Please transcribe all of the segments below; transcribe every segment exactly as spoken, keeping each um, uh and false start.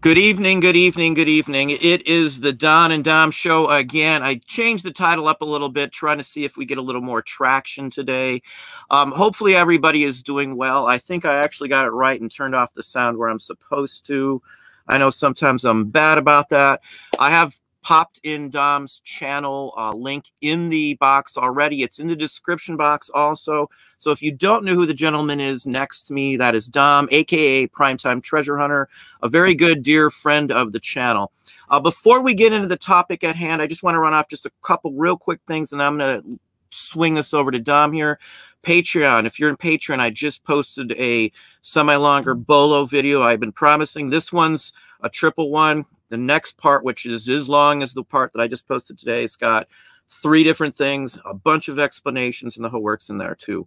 Good evening, good evening, good evening. It is the Don and Dom show again. I changed the title up a little bit, trying to see if we get a little more traction today. Um, hopefully everybody is doing well. I think I actually got it right and turned off the sound where I'm supposed to. I know sometimes I'm bad about that. I have popped in Dom's channel uh, link in the box already. It's in the description box also. So if you don't know who the gentleman is next to me, that is Dom, a k a. Primetime Treasure Hunter, a very good dear friend of the channel. Uh, before we get into the topic at hand, I just want to run off just a couple real quick things, and I'm going to swing this over to Dom here. Patreon, if you're in Patreon, I just posted a semi-longer bolo video I've been promising. This one's a triple one. The next part, which is as long as the part that I just posted today, it's got three different things, a bunch of explanations, and the whole works in there too.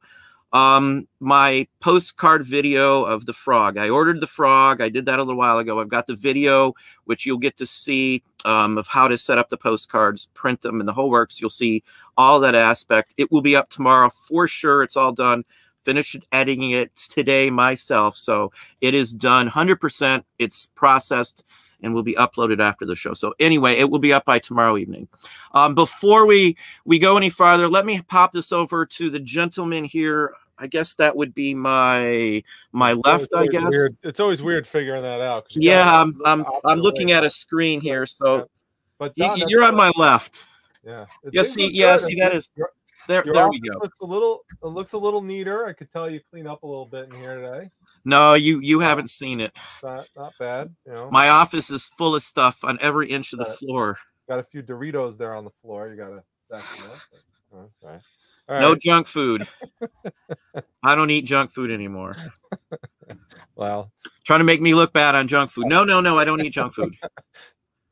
Um, my postcard video of the frog. I ordered the frog. I did that a little while ago. I've got the video, which you'll get to see um, of how to set up the postcards, print them, and the whole works. You'll see all that aspect. It will be up tomorrow for sure. It's all done. Finished editing it today myself. So it is done one hundred percent. It's processed and will be uploaded after the show. So anyway, it will be up by tomorrow evening. Um, before we, we go any farther, let me pop this over to the gentleman here. I guess that would be my my it's left, I guess. Weird. It's always weird figuring that out. Yeah, I'm, I'm, I'm looking at a screen here. So but Don, you're on my left. Yeah. Yeah, see, yeah, see that is... There, there we go. Looks a little, it looks a little neater. I could tell you clean up a little bit in here today. No, you you haven't seen it. Not, not bad. You know. My office is full of stuff on every inch of the got floor. Got a few Doritos there on the floor. You got to vacuum up. Oh, sorry. All right. No junk food. I don't eat junk food anymore. Well, trying to make me look bad on junk food. No, no, no. I don't eat junk food.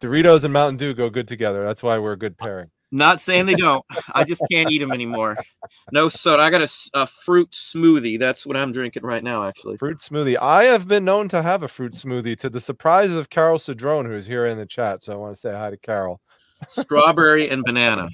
Doritos and Mountain Dew go good together. That's why we're a good pairing. Not saying they don't. I just can't eat them anymore. No soda. I got a, a fruit smoothie. That's what I'm drinking right now, actually. Fruit smoothie. I have been known to have a fruit smoothie, to the surprise of Carol Cedrone, who's here in the chat. So I want to say hi to Carol. Strawberry and banana.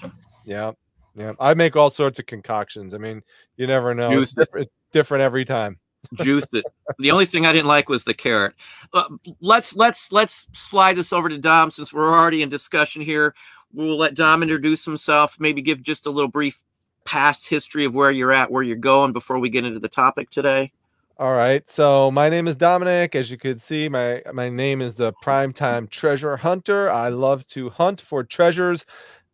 Yeah. Yeah. I make all sorts of concoctions. I mean, you never know. Juice it's different, different every time. Juice it. The only thing I didn't like was the carrot. Uh, let's let's let's slide this over to Dom since we're already in discussion here. We'll let Dom introduce himself, maybe give just a little brief past history of where you're at, where you're going before we get into the topic today. All right. So my name is Dominic. As you can see, my, my name is the Primetime Treasure Hunter. I love to hunt for treasures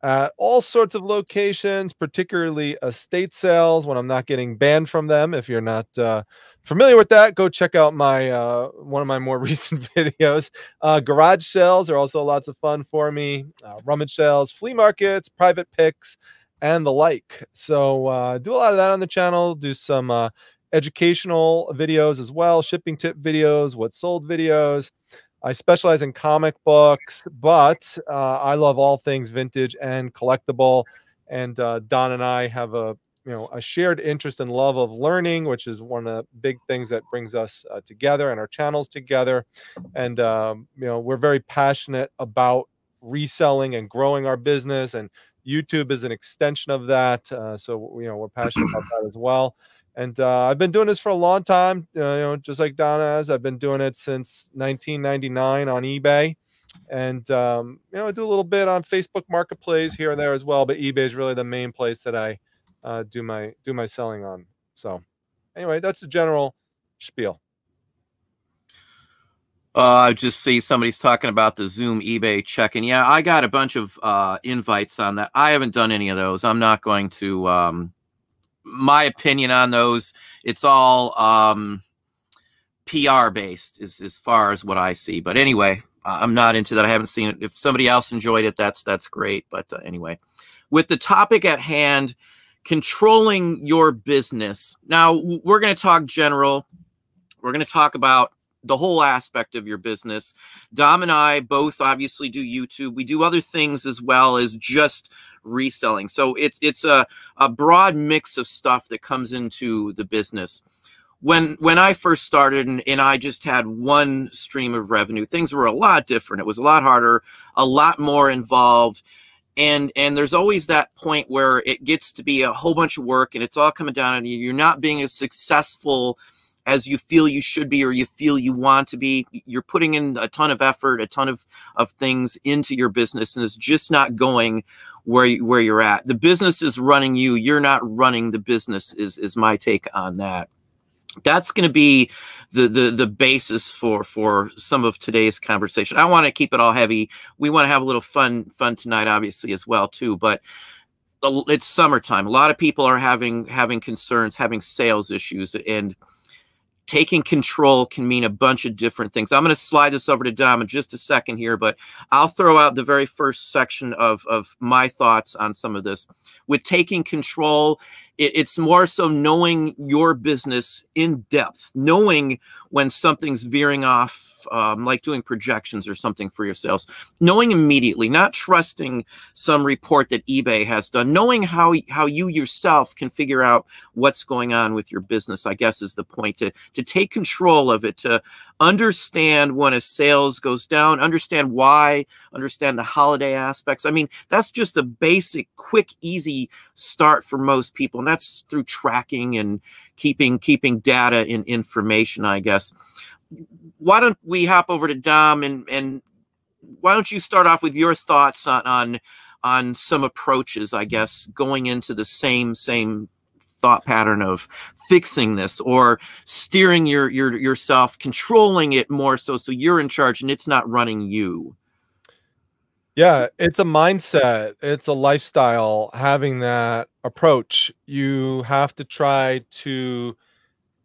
at all sorts of locations, particularly estate sales when I'm not getting banned from them. If you're not uh, familiar with that, go check out my uh, one of my more recent videos. Uh, garage sales are also lots of fun for me. Uh, rummage sales, flea markets, private picks, and the like. So uh, do a lot of that on the channel. Do some uh, educational videos as well, shipping tip videos, what sold videos. I specialize in comic books, but uh, I love all things vintage and collectible. And uh, Don and I have a you know a shared interest and love of learning, which is one of the big things that brings us uh, together and our channels together. And um, you know we're very passionate about reselling and growing our business, and YouTube is an extension of that. Uh, so you know we're passionate about that as well. And uh, I've been doing this for a long time, you know, just like Don has. I've been doing it since nineteen ninety-nine on eBay. And, um, you know, I do a little bit on Facebook Marketplace here and there as well. But eBay is really the main place that I uh, do my do my selling on. So anyway, that's the general spiel. Uh, I just see somebody's talking about the Zoom eBay check-in. Yeah, I got a bunch of uh, invites on that. I haven't done any of those. I'm not going to um... – my opinion on those, it's all um, P R based as, as far as what I see. But anyway, I'm not into that. I haven't seen it. If somebody else enjoyed it, that's that's great. But uh, anyway, with the topic at hand, controlling your business. Now, we're going to talk general. We're going to talk about the whole aspect of your business. Dom and I both obviously do YouTube. We do other things as well as just reselling. So it's it's a, a broad mix of stuff that comes into the business. When when I first started and, and I just had one stream of revenue, things were a lot different. It was a lot harder, a lot more involved. And and there's always that point where it gets to be a whole bunch of work and it's all coming down on you. You're not being as successful as you feel you should be or you feel you want to be. You're putting in a ton of effort, a ton of, of things into your business, and it's just not going where, you, where you're at. The business is running you. You're not running the business is, is my take on that. That's going to be the, the the basis for for some of today's conversation. I want to keep it all heavy. We want to have a little fun fun tonight, obviously, as well, too. But it's summertime. A lot of people are having having concerns, having sales issues, and taking control can mean a bunch of different things. I'm going to slide this over to Dom in just a second here, but I'll throw out the very first section of, of my thoughts on some of this. With taking control, it, it's more so knowing your business in depth, knowing when something's veering off, um, like doing projections or something for yourselves, knowing immediately, not trusting some report that eBay has done, knowing how, how you yourself can figure out what's going on with your business, I guess is the point, to to take control of it, to understand when a sales goes down, understand why, understand the holiday aspects. I mean, that's just a basic, quick, easy start for most people. And that's through tracking and keeping, keeping data and information, I guess. Why don't we hop over to Dom, and, and why don't you start off with your thoughts on, on, on some approaches, I guess, going into the same, same thought pattern of fixing this or steering your, your yourself, controlling it more so so you're in charge and it's not running you. Yeah, it's a mindset. It's a lifestyle, having that approach. You have to try to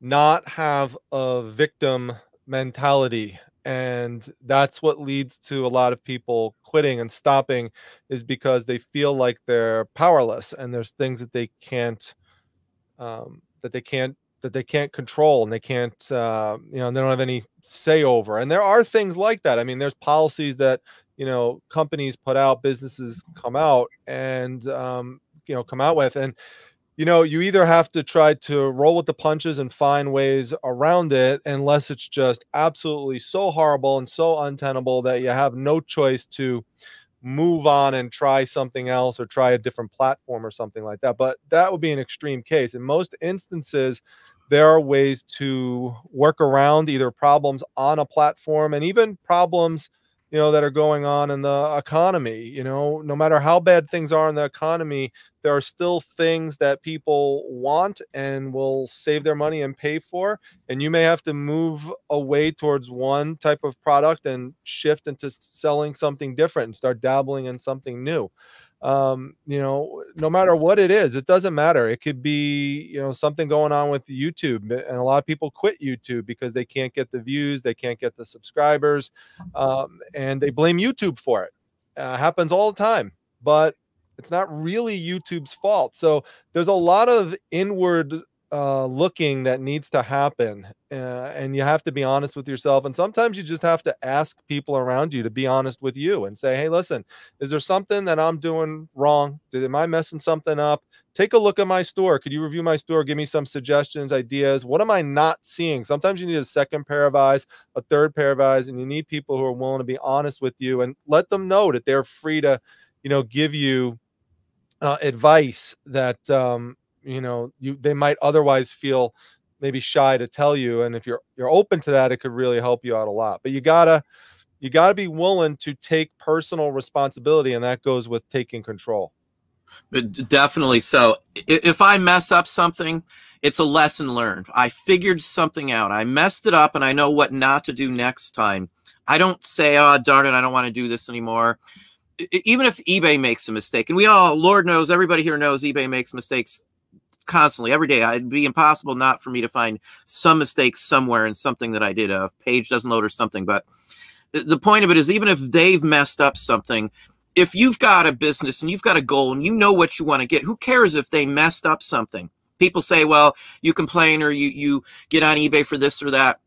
not have a victim mentality. And that's what leads to a lot of people quitting and stopping, is because they feel like they're powerless and there's things that they can't Um, that they can't that they can't control, and they can't uh, you know, they don't have any say over. And there are things like that. I mean, there's policies that, you know, companies put out, businesses come out and um, you know, come out with, and you know, you either have to try to roll with the punches and find ways around it, unless it's just absolutely so horrible and so untenable that you have no choice to move on and try something else or try a different platform or something like that. But that would be an extreme case. In most instances, there are ways to work around either problems on a platform and even problems, you know, that are going on in the economy. You know, no matter how bad things are in the economy, there are still things that people want and will save their money and pay for. And you may have to move away towards one type of product and shift into selling something different and start dabbling in something new. Um, you know, no matter what it is, it doesn't matter. It could be, you know, something going on with YouTube, and a lot of people quit YouTube because they can't get the views. They can't get the subscribers, um, and they blame YouTube for it. Uh, happens all the time, but it's not really YouTube's fault. So there's a lot of inward uh, looking that needs to happen. Uh, and you have to be honest with yourself. And sometimes you just have to ask people around you to be honest with you and say, hey, listen, is there something that I'm doing wrong? Did, am I messing something up? Take a look at my store. Could you review my store? Give me some suggestions, ideas. What am I not seeing? Sometimes you need a second pair of eyes, a third pair of eyes, and you need people who are willing to be honest with you and let them know that they're free to, you know, give you Uh, advice that, um, you know, you, they might otherwise feel maybe shy to tell you. And if you're, you're open to that, it could really help you out a lot. But you gotta, you gotta be willing to take personal responsibility. And that goes with taking control. Definitely. So if I mess up something, it's a lesson learned. I figured something out. I messed it up and I know what not to do next time. I don't say, oh, darn it, I don't want to do this anymore. Even if eBay makes a mistake, and we all, Lord knows, everybody here knows eBay makes mistakes constantly, every day. It'd be impossible not for me to find some mistakes somewhere in something that I did. A page doesn't load or something. But the point of it is, even if they've messed up something, if you've got a business and you've got a goal and you know what you want to get, who cares if they messed up something? People say, well, you complain or you, you get on eBay for this or that,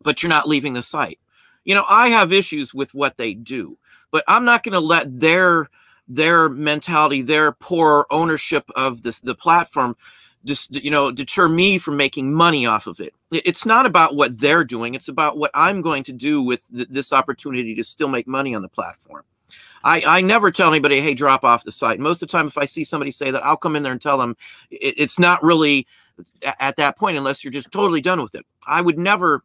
but you're not leaving the site. You know, I have issues with what they do. But I'm not going to let their their mentality, their poor ownership of this, the platform, just, you know, deter me from making money off of it. It's not about what they're doing. It's about what I'm going to do with th this opportunity to still make money on the platform. I, I never tell anybody, hey, drop off the site. Most of the time, if I see somebody say that, I'll come in there and tell them it, it's not really at that point, unless you're just totally done with it. I would never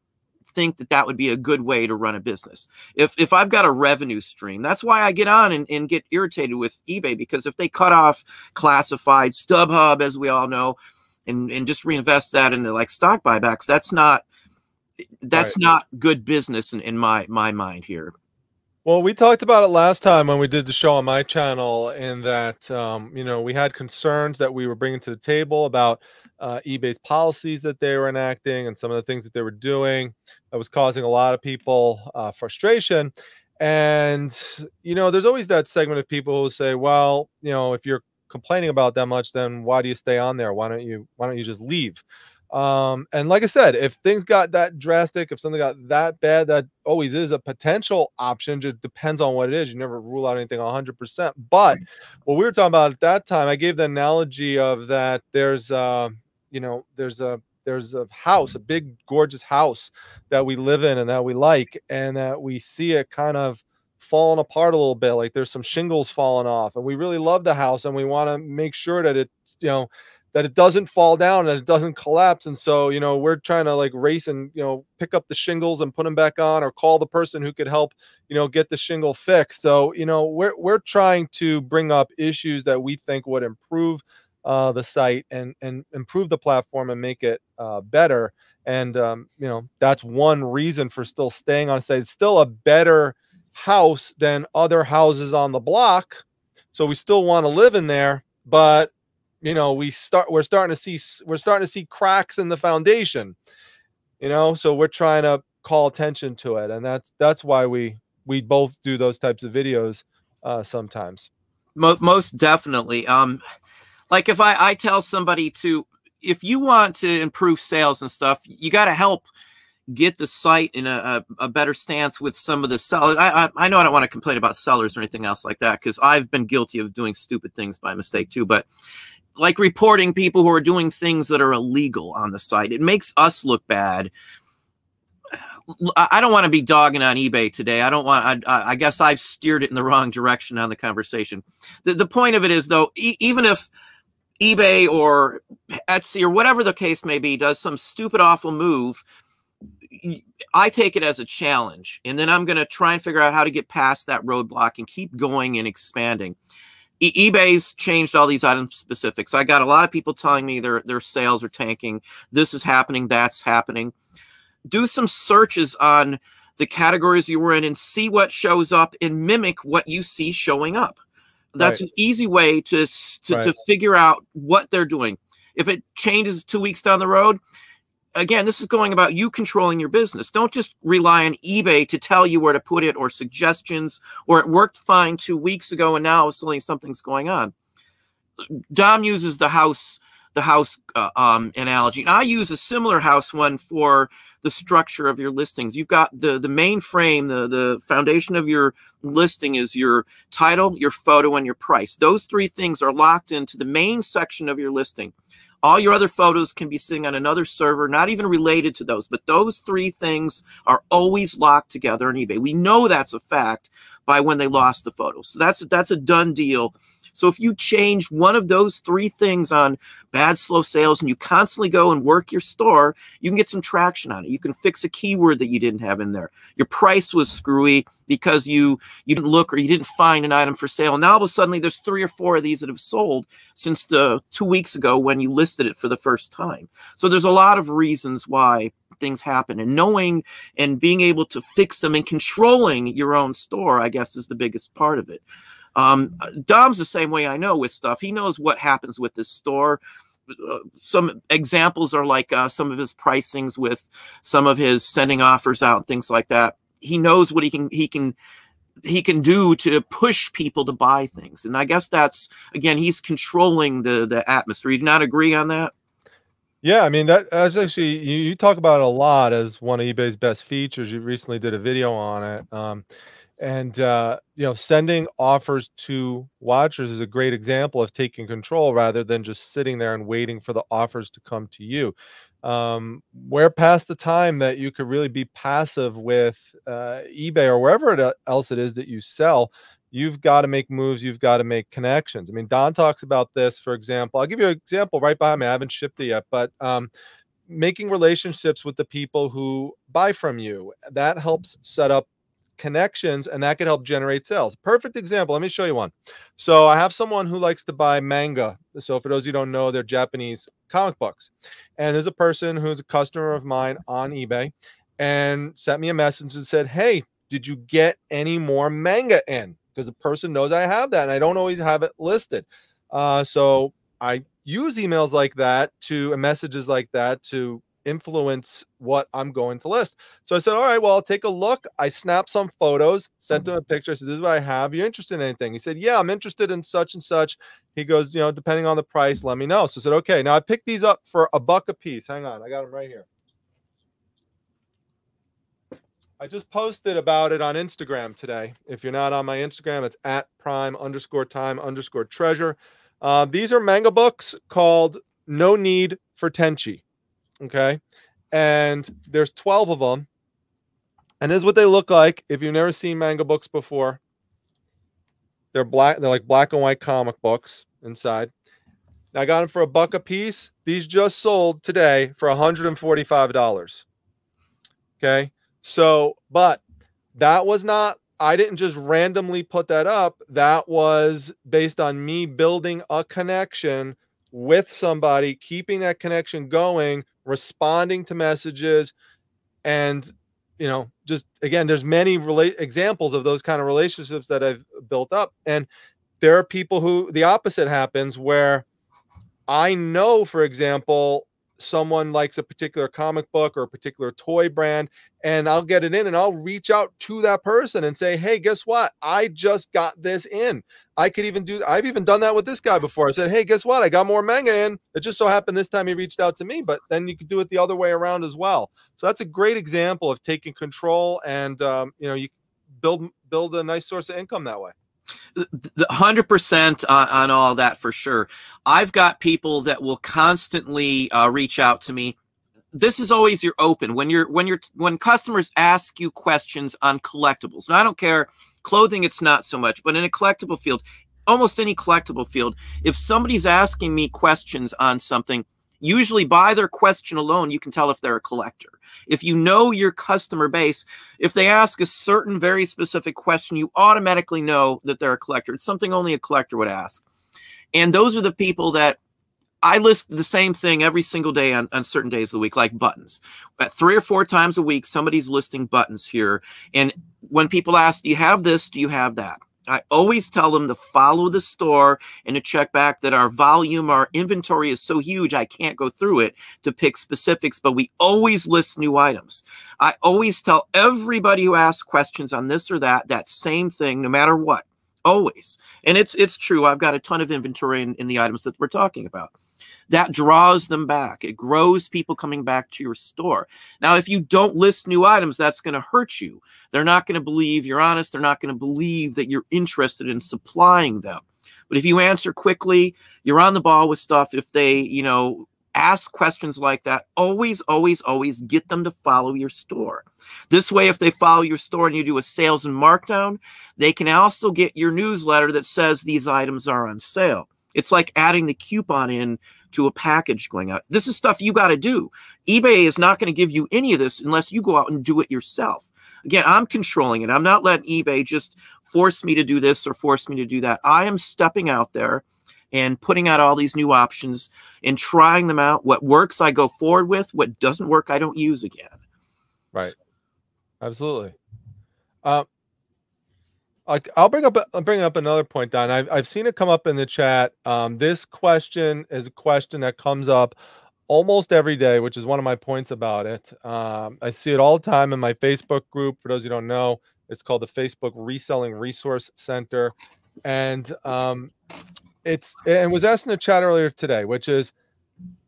think that that would be a good way to run a business. If if I've got a revenue stream, that's why I get on and, and get irritated with eBay, because if they cut off classified, StubHub, as we all know, and, and just reinvest that into like stock buybacks, that's not that's right. not good business in, in my, my mind here. Well, we talked about it last time when we did the show on my channel, in that, um, you know, we had concerns that we were bringing to the table about uh, eBay's policies that they were enacting and some of the things that they were doing that was causing a lot of people uh, frustration. And, you know, there's always that segment of people who say, well, you know, if you're complaining about that much, then why do you stay on there? Why don't you, why don't you just leave? Um, and like I said, if things got that drastic, if something got that bad, that always is a potential option. Just depends on what it is. You never rule out anything one hundred percent. But what we were talking about at that time, I gave the analogy of that. There's, uh, you know, there's a, there's a house, a big, gorgeous house that we live in and that we like, and that we see it kind of falling apart a little bit. Like there's some shingles falling off, and we really love the house, and we want to make sure that it, you know, that it doesn't fall down and it doesn't collapse. And so, you know, we're trying to like race and, you know, pick up the shingles and put them back on, or call the person who could help, you know, get the shingle fixed. So, you know, we're, we're trying to bring up issues that we think would improve uh, the site and, and improve the platform and make it uh, better. And, um, you know, that's one reason for still staying on site. It's still a better house than other houses on the block, so we still want to live in there, but you know, we start, we're starting to see, we're starting to see cracks in the foundation, you know, so we're trying to call attention to it. And that's, that's why we, we both do those types of videos uh, sometimes. Most definitely. Um, like if I, I tell somebody to, if you want to improve sales and stuff, you got to help get the site in a, a, a better stance with some of the sellers. I, I, I know I don't want to complain about sellers or anything else like that, because I've been guilty of doing stupid things by mistake too, but like reporting people who are doing things that are illegal on the site. It makes us look bad. I don't want to be dogging on eBay today. I don't want, I, I guess I've steered it in the wrong direction on the conversation. The, the point of it is though, e- even if eBay or Etsy or whatever the case may be does some stupid, awful move, I take it as a challenge. And then I'm going to try and figure out how to get past that roadblock and keep going and expanding. E eBay's changed all these item specifics. I got a lot of people telling me their, their sales are tanking. This is happening. That's happening. Do some searches on the categories you were in and see what shows up and mimic what you see showing up. That's right. An easy way to, to, right. to figure out what they're doing. If it changes two weeks down the road, again, this is going about you controlling your business. Don't just rely on eBay to tell you where to put it or suggestions, or it worked fine two weeks ago and now suddenly something's going on. Dom uses the house the house uh, um, analogy. And I use a similar house one for the structure of your listings. You've got the, the main frame, the, the foundation of your listing is your title, your photo, and your price. Those three things are locked into the main section of your listing. All your other photos can be sitting on another server, not even related to those. But those three things are always locked together on eBay. We know that's a fact by when they lost the photos. So that's, that's a done deal. So if you change one of those three things on bad, slow sales and you constantly go and work your store, you can get some traction on it. You can fix a keyword that you didn't have in there. Your price was screwy because you, you didn't look or you didn't find an item for sale. Now, all of a sudden, there's three or four of these that have sold since the two weeks ago when you listed it for the first time. So there's a lot of reasons why things happen, and knowing and being able to fix them and controlling your own store, I guess, is the biggest part of it. Um, Dom's the same way, I know, with stuff. He knows what happens with this store. Uh, some examples are like uh, some of his pricings with some of his sending offers out and things like that. He knows what he can, he can, he can do to push people to buy things. And I guess that's, again, he's controlling the, the atmosphere. You do not agree on that? Yeah, I mean, that, that's actually, you, you talk about it a lot as one of eBay's best features. You recently did a video on it. Um, And, uh, you know, sending offers to watchers is a great example of taking control rather than just sitting there and waiting for the offers to come to you. Um, we're past the time that you could really be passive with uh, eBay or wherever it, else it is that you sell. you've got to make moves. You've got to make connections. I mean, Don talks about this, for example. I'll give you an example right behind me. I haven't shipped it yet, but um, making relationships with the people who buy from you. That helps set up connections, and that could help generate sales. Perfect example. Let me show you one. So I have someone who likes to buy manga. So for those who don't know, they're Japanese comic books. And there's a person who's a customer of mine on eBay and sent me a message and said, hey, did you get any more manga in? Because the person knows I have that, and I don't always have it listed. Uh, so I use emails like that to and messages like that to influence what I'm going to list. So I said, all right, well, I'll take a look. I snapped some photos, sent him a picture. I said, this is what I have. Are you interested in anything? He said, yeah, I'm interested in such and such. He goes, you know, depending on the price, let me know. So I said, okay, now I picked these up for a buck a piece. Hang on, I got them right here. I just posted about it on Instagram today. If you're not on my Instagram, it's at prime underscore time underscore treasure. Uh, these are manga books called No Need for Tenchi. Okay. And there's twelve of them. And this is what they look like. If you've never seen manga books before, they're black. They're like black and white comic books inside. I got them for a buck a piece. These just sold today for one hundred forty-five dollars. Okay. So, but that was not, I didn't just randomly put that up. That was based on me building a connection with somebody, keeping that connection going, responding to messages. And, you know, just again, there's many relate examples of those kind of relationships that I've built up. And there are people who the opposite happens, where I know, for example, someone likes a particular comic book or a particular toy brand, and I'll get it in and I'll reach out to that person and say, hey, guess what? I just got this in. I could even do, I've even done that with this guy before. I said, hey, guess what? I got more manga in. It just so happened this time he reached out to me, but then you could do it the other way around as well. So that's a great example of taking control, and, um, you know, you build, build a nice source of income that way. one hundred percent on all that, for sure. I've got people that will constantly uh, reach out to me. This is always your open when you're when you're when customers ask you questions on collectibles. Now, I don't care, clothing, it's not so much, but in a collectible field, almost any collectible field, if somebody's asking me questions on something, usually by their question alone, you can tell if they're a collector. If you know your customer base, if they ask a certain very specific question, you automatically know that they're a collector. It's something only a collector would ask. And those are the people that I list the same thing every single day on, on certain days of the week, like buttons. About three or four times a week, somebody's listing buttons here. And when people ask, do you have this? Do you have that? I always tell them to follow the store and to check back that our volume, our inventory is so huge, I can't go through it to pick specifics, but we always list new items. I always tell everybody who asks questions on this or that, that same thing, no matter what, always. And it's it's true. I've got a ton of inventory in, in the items that we're talking about. That draws them back. It grows people coming back to your store. Now, if you don't list new items, that's going to hurt you. They're not going to believe you're honest. They're not going to believe that you're interested in supplying them. But if you answer quickly, you're on the ball with stuff. If they, you know, ask questions like that, always, always, always get them to follow your store. This way, if they follow your store and you do a sales and markdown, they can also get your newsletter that says these items are on sale. It's like adding the coupon in to a package going out. This is stuff you got to do. eBay is not going to give you any of this unless you go out and do it yourself. Again, I'm controlling it. I'm not letting eBay just force me to do this or force me to do that. I am stepping out there and putting out all these new options and trying them out. What works, I go forward with. What doesn't work, I don't use again. Right. Absolutely. Uh, I'll bring up I'll bring up another point, Don. I've, I've seen it come up in the chat. Um, this question is a question that comes up almost every day, which is one of my points about it. Um, I see it all the time in my Facebook group. For those who don't know, it's called the Facebook Reselling Resource Center. And um, it's and was asked in the chat earlier today, which is,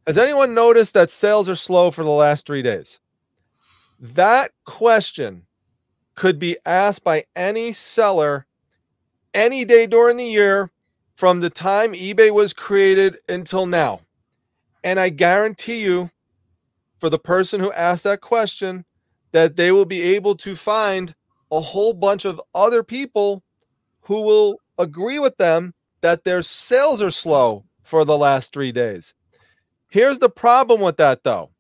has anyone noticed that sales are slow for the last three days? That question could be asked by any seller any day during the year from the time eBay was created until now. And I guarantee you, for the person who asked that question, that they will be able to find a whole bunch of other people who will agree with them that their sales are slow for the last three days. Here's the problem with that, though.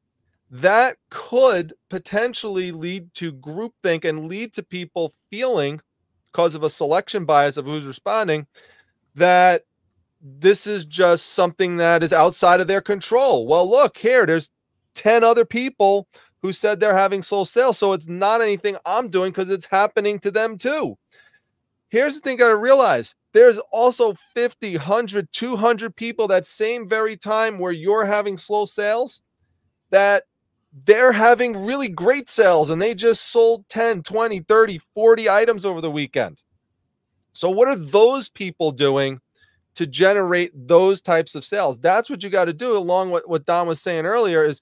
That could potentially lead to groupthink and lead to people feeling, because of a selection bias of who's responding, that this is just something that is outside of their control. Well, look here, there's ten other people who said they're having slow sales, so it's not anything I'm doing because it's happening to them too. Here's the thing you gotta realize. There's also fifty, one hundred, two hundred people that same very time where you're having slow sales that they're having really great sales, and they just sold ten, twenty, thirty, forty items over the weekend. So what are those people doing to generate those types of sales? That's what you got to do, along with what Don was saying earlier, is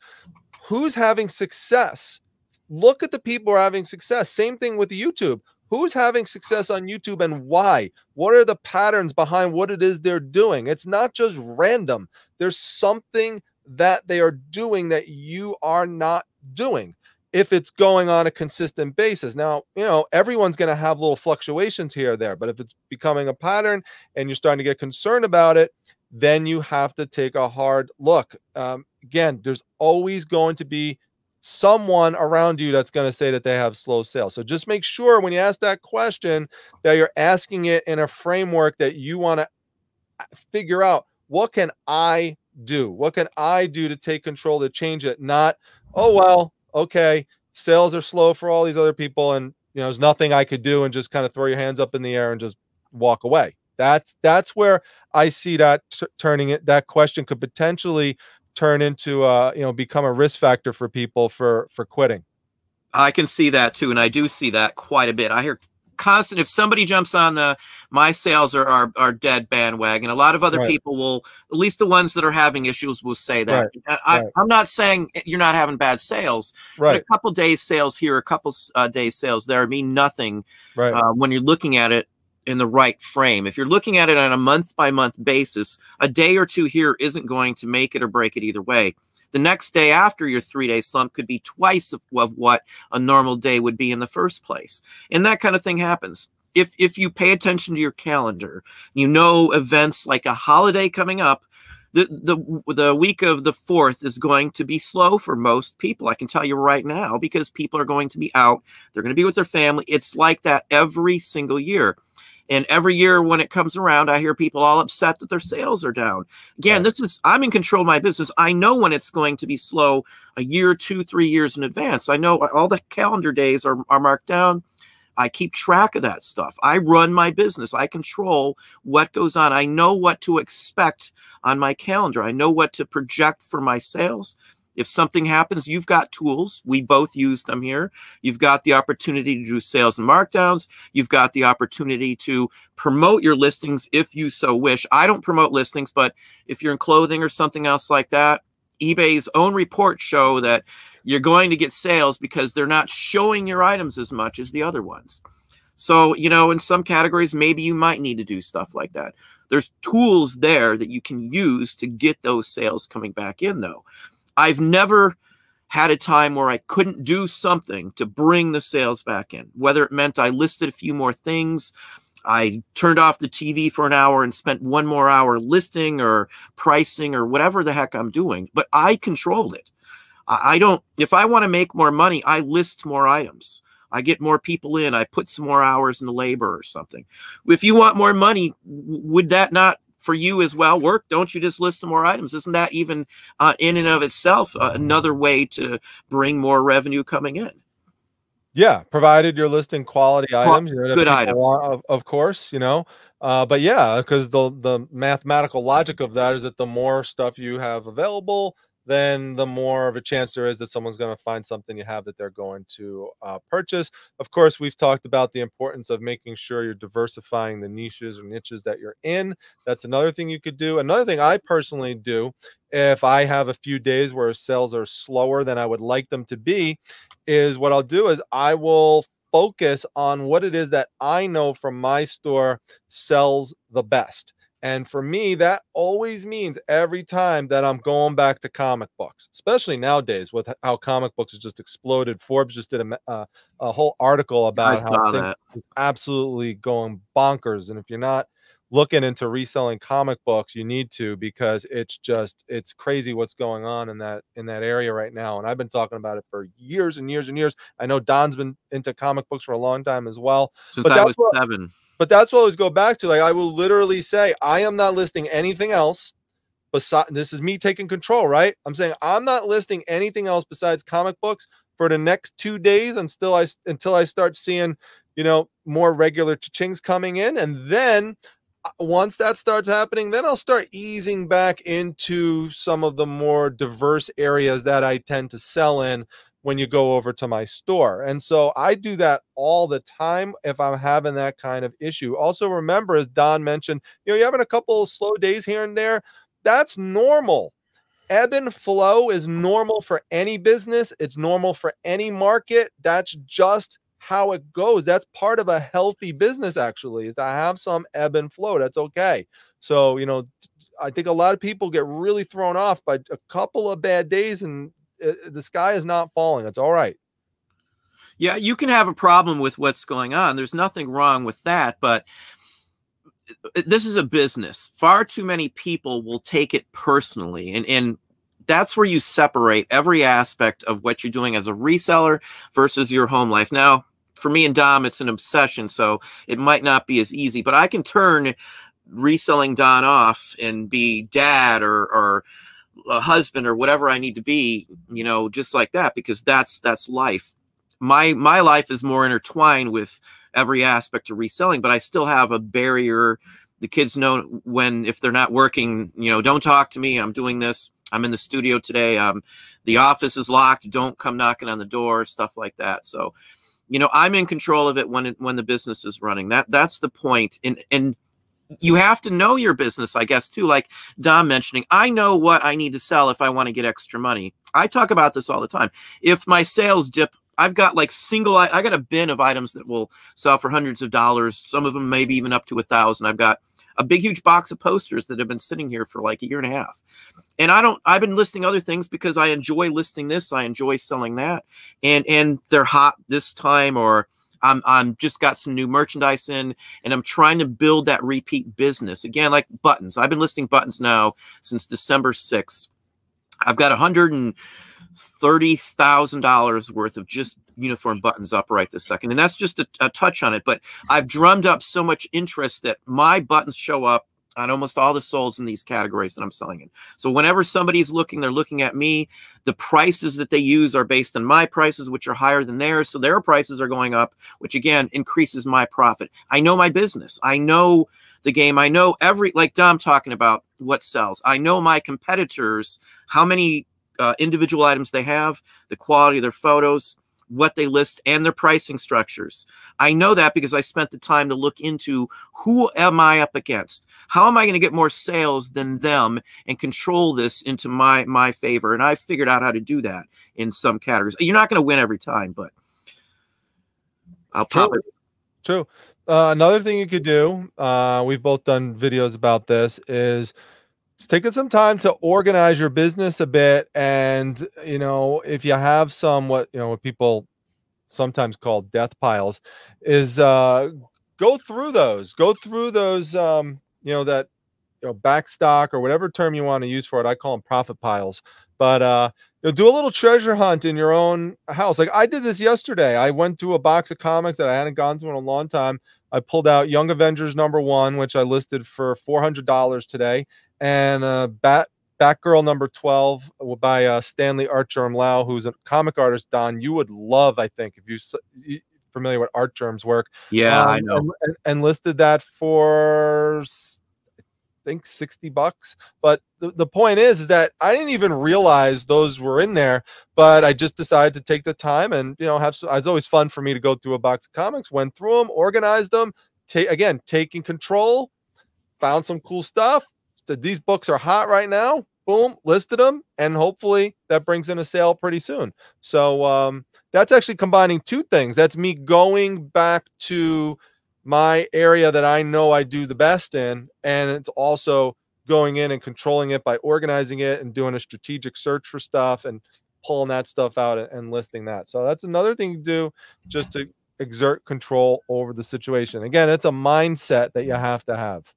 who's having success? Look at the people who are having success. Same thing with YouTube. Who's having success on YouTube and why? What are the patterns behind what it is they're doing? It's not just random. There's something that they are doing that you are not doing if it's going on a consistent basis. Now, you know, everyone's going to have little fluctuations here or there, but if it's becoming a pattern and you're starting to get concerned about it, then you have to take a hard look. Um, again, there's always going to be someone around you that's going to say that they have slow sales. So just make sure when you ask that question that you're asking it in a framework that you want to figure out, what can I do? What can I do to take control, to change it? Not, oh, well, okay, sales are slow for all these other people, and you know, there's nothing I could do, and just kind of throw your hands up in the air and just walk away. That's that's where I see that t- turning it. That question could potentially turn into uh, you know, become a risk factor for people for for quitting. I can see that too, and I do see that quite a bit. I hear constant, if somebody jumps on the my sales are are, are dead bandwagon, a lot of other right. people will, at least the ones that are having issues, will say that. Right. I, right. I'm not saying you're not having bad sales, right. but a couple days sales here, a couple uh, days sales there mean nothing right. uh, when you're looking at it in the right frame. If you're looking at it on a month by month basis, a day or two here isn't going to make it or break it either way. The next day after your three-day slump could be twice of, of what a normal day would be in the first place. And that kind of thing happens. If, if you pay attention to your calendar, you know, events like a holiday coming up, the, the, the week of the fourth is going to be slow for most people. I can tell you right now, because people are going to be out. They're going to be with their family. It's like that every single year. And every year when it comes around, I hear people all upset that their sales are down. Again, right. this is, I'm in control of my business. I know when it's going to be slow a year, two, three years in advance. I know all the calendar days are, are marked down. I keep track of that stuff. I run my business. I control what goes on. I know what to expect on my calendar. I know what to project for my sales. If something happens, you've got tools. We both use them here. You've got the opportunity to do sales and markdowns. You've got the opportunity to promote your listings if you so wish. I don't promote listings, but if you're in clothing or something else like that, eBay's own reports show that you're going to get sales because they're not showing your items as much as the other ones. So, you know, in some categories, maybe you might need to do stuff like that. There's tools there that you can use to get those sales coming back in, though. I've never had a time where I couldn't do something to bring the sales back in, whether it meant I listed a few more things, I turned off the T V for an hour and spent one more hour listing or pricing or whatever the heck I'm doing, but I controlled it. I don't, if I want to make more money, I list more items. I get more people in. I put some more hours into labor or something. If you want more money, would that not for you as well work? Don't you just list some more items? Isn't that even uh, in and of itself uh, another way to bring more revenue coming in? Yeah, provided you're listing quality items. You're good items. Want, of, of course, you know. Uh, but yeah, because the, the mathematical logic of that is that the more stuff you have available, then the more of a chance there is that someone's going to find something you have that they're going to uh, purchase. Of course, we've talked about the importance of making sure you're diversifying the niches or niches that you're in. That's another thing you could do. Another thing I personally do, if I have a few days where sales are slower than I would like them to be, is what I'll do is I will focus on what it is that I know from my store sells the best. And for me, that always means every time that I'm going back to comic books, especially nowadays with how comic books has just exploded. Forbes just did a, uh, a whole article about how things is absolutely going bonkers. And if you're not looking into reselling comic books, you need to, because it's just, it's crazy what's going on in that, in that area right now. And I've been talking about it for years and years and years. I know Don's been into comic books for a long time as well. Since I was what, seven. But that's what I always go back to. Like, I will literally say, I am not listing anything else besides, this is me taking control, right? I'm saying I'm not listing anything else besides comic books for the next two days until I, until I start seeing, you know, more regular cha-chings coming in. And then once that starts happening, then I'll start easing back into some of the more diverse areas that I tend to sell in when you go over to my store. And so I do that all the time if I'm having that kind of issue. Also remember, as Don mentioned, you know, you're having a couple of slow days here and there. That's normal. Ebb and flow is normal for any business. It's normal for any market. That's just how it goes. That's part of a healthy business, actually, is to have some ebb and flow. That's okay. So, you know, I think a lot of people get really thrown off by a couple of bad days, and it, the sky is not falling. It's all right. Yeah, you can have a problem with what's going on. There's nothing wrong with that, but this is a business. Far too many people will take it personally, and and that's where you separate every aspect of what you're doing as a reseller versus your home life. Now, for me and Dom, it's an obsession, so it might not be as easy, but I can turn reselling Don off and be dad or, or a husband or whatever I need to be, you know, just like that, because that's, that's life. My, my life is more intertwined with every aspect of reselling, but I still have a barrier. The kids know when, if they're not working, you know, don't talk to me. I'm doing this. I'm in the studio today. Um, the office is locked. Don't come knocking on the door, stuff like that. So, you know, I'm in control of it when it, when the business is running. That that's the point. And and you have to know your business, I guess, too. Like Dom mentioning, I know what I need to sell if I want to get extra money. I talk about this all the time. If my sales dip, I've got like single, I, I got a bin of items that will sell for hundreds of dollars. Some of them maybe even up to a thousand. I've got a big, huge box of posters that have been sitting here for like a year and a half. And I don't, I've been listing other things because I enjoy listing this. I enjoy selling that. And, and they're hot this time, or I'm, I'm just got some new merchandise in, and I'm trying to build that repeat business again, like buttons. I've been listing buttons now since December sixth. I've got one hundred thirty thousand dollars worth of just uniform buttons up right this second. And that's just a, a touch on it, but I've drummed up so much interest that my buttons show up on almost all the solds in these categories that I'm selling in. So whenever somebody's looking, they're looking at me. The prices that they use are based on my prices, which are higher than theirs. So their prices are going up, which again increases my profit. I know my business. I know the game. I know every, like Dom talking about what sells. I know my competitors, how many uh, individual items they have, the quality of their photos, what they list, and their pricing structures. I know that because I spent the time to look into, who am I up against? How am I going to get more sales than them and control this into my, my favor? And I figured out how to do that in some categories. You're not going to win every time, but I'll probably. True. True. Uh, another thing you could do, uh, we've both done videos about this, is it's taking some time to organize your business a bit. And, you know, if you have some, what, you know, what people sometimes call death piles, is uh, go through those, go through those, um, you know, that, you know, back stock or whatever term you want to use for it. I call them profit piles, but uh, you know, do a little treasure hunt in your own house. Like I did this yesterday. I went to a box of comics that I hadn't gone to in a long time. I pulled out Young Avengers number one, which I listed for four hundred dollars today, and uh, Bat Batgirl number twelve by uh, Stanley Artgerm Lau, who's a comic artist. Don, you would love, I think, if you're familiar with Artgerm's work. Yeah, um, I know. And, and listed that for, I think, sixty bucks. But th the point is, is that I didn't even realize those were in there, but I just decided to take the time and, you know, have, so it's always fun for me to go through a box of comics, went through them, organized them, ta again, taking control, found some cool stuff. These books are hot right now. Boom, listed them, and hopefully that brings in a sale pretty soon. So um, that's actually combining two things. That's me going back to my area that I know I do the best in. And it's also going in and controlling it by organizing it and doing a strategic search for stuff and pulling that stuff out and listing that. So that's another thing to do, just to exert control over the situation. Again, it's a mindset that you have to have.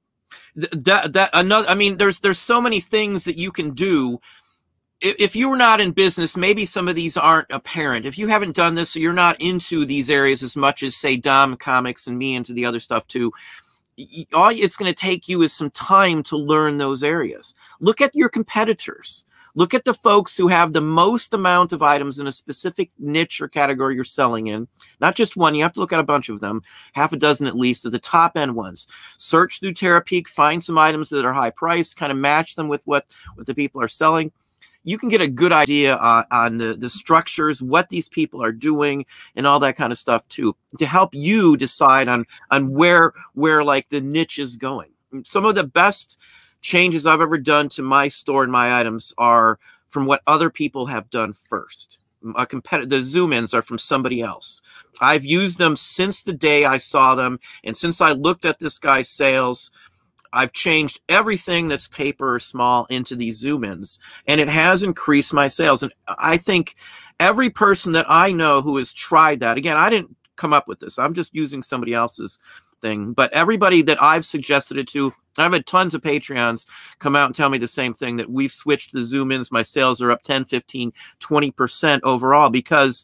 That, that another, I mean, there's, there's so many things that you can do. If you were not in business, maybe some of these aren't apparent. If you haven't done this, so you're not into these areas as much as, say, Dom comics and me into the other stuff too. All it's going to take you is some time to learn those areas. Look at your competitors. Look at the folks who have the most amount of items in a specific niche or category you're selling in. Not just one. You have to look at a bunch of them, half a dozen at least, of the top-end ones. Search through Terapeak, find some items that are high-priced, kind of match them with what, what the people are selling. You can get a good idea on, on the, the structures, what these people are doing, and all that kind of stuff, too, to help you decide on, on where, where like, the niche is going. Some of the best changes I've ever done to my store and my items are from what other people have done first. A competitor, the zoom-ins are from somebody else. I've used them since the day I saw them, and since I looked at this guy's sales, I've changed everything that's paper or small into these zoom-ins, and it has increased my sales. And I think every person that I know who has tried that, again, I didn't come up with this. I'm just using somebody else's thing, but everybody that I've suggested it to, I've had tons of Patreons come out and tell me the same thing, that we've switched the zoom-ins. My sales are up ten, fifteen, twenty percent overall, because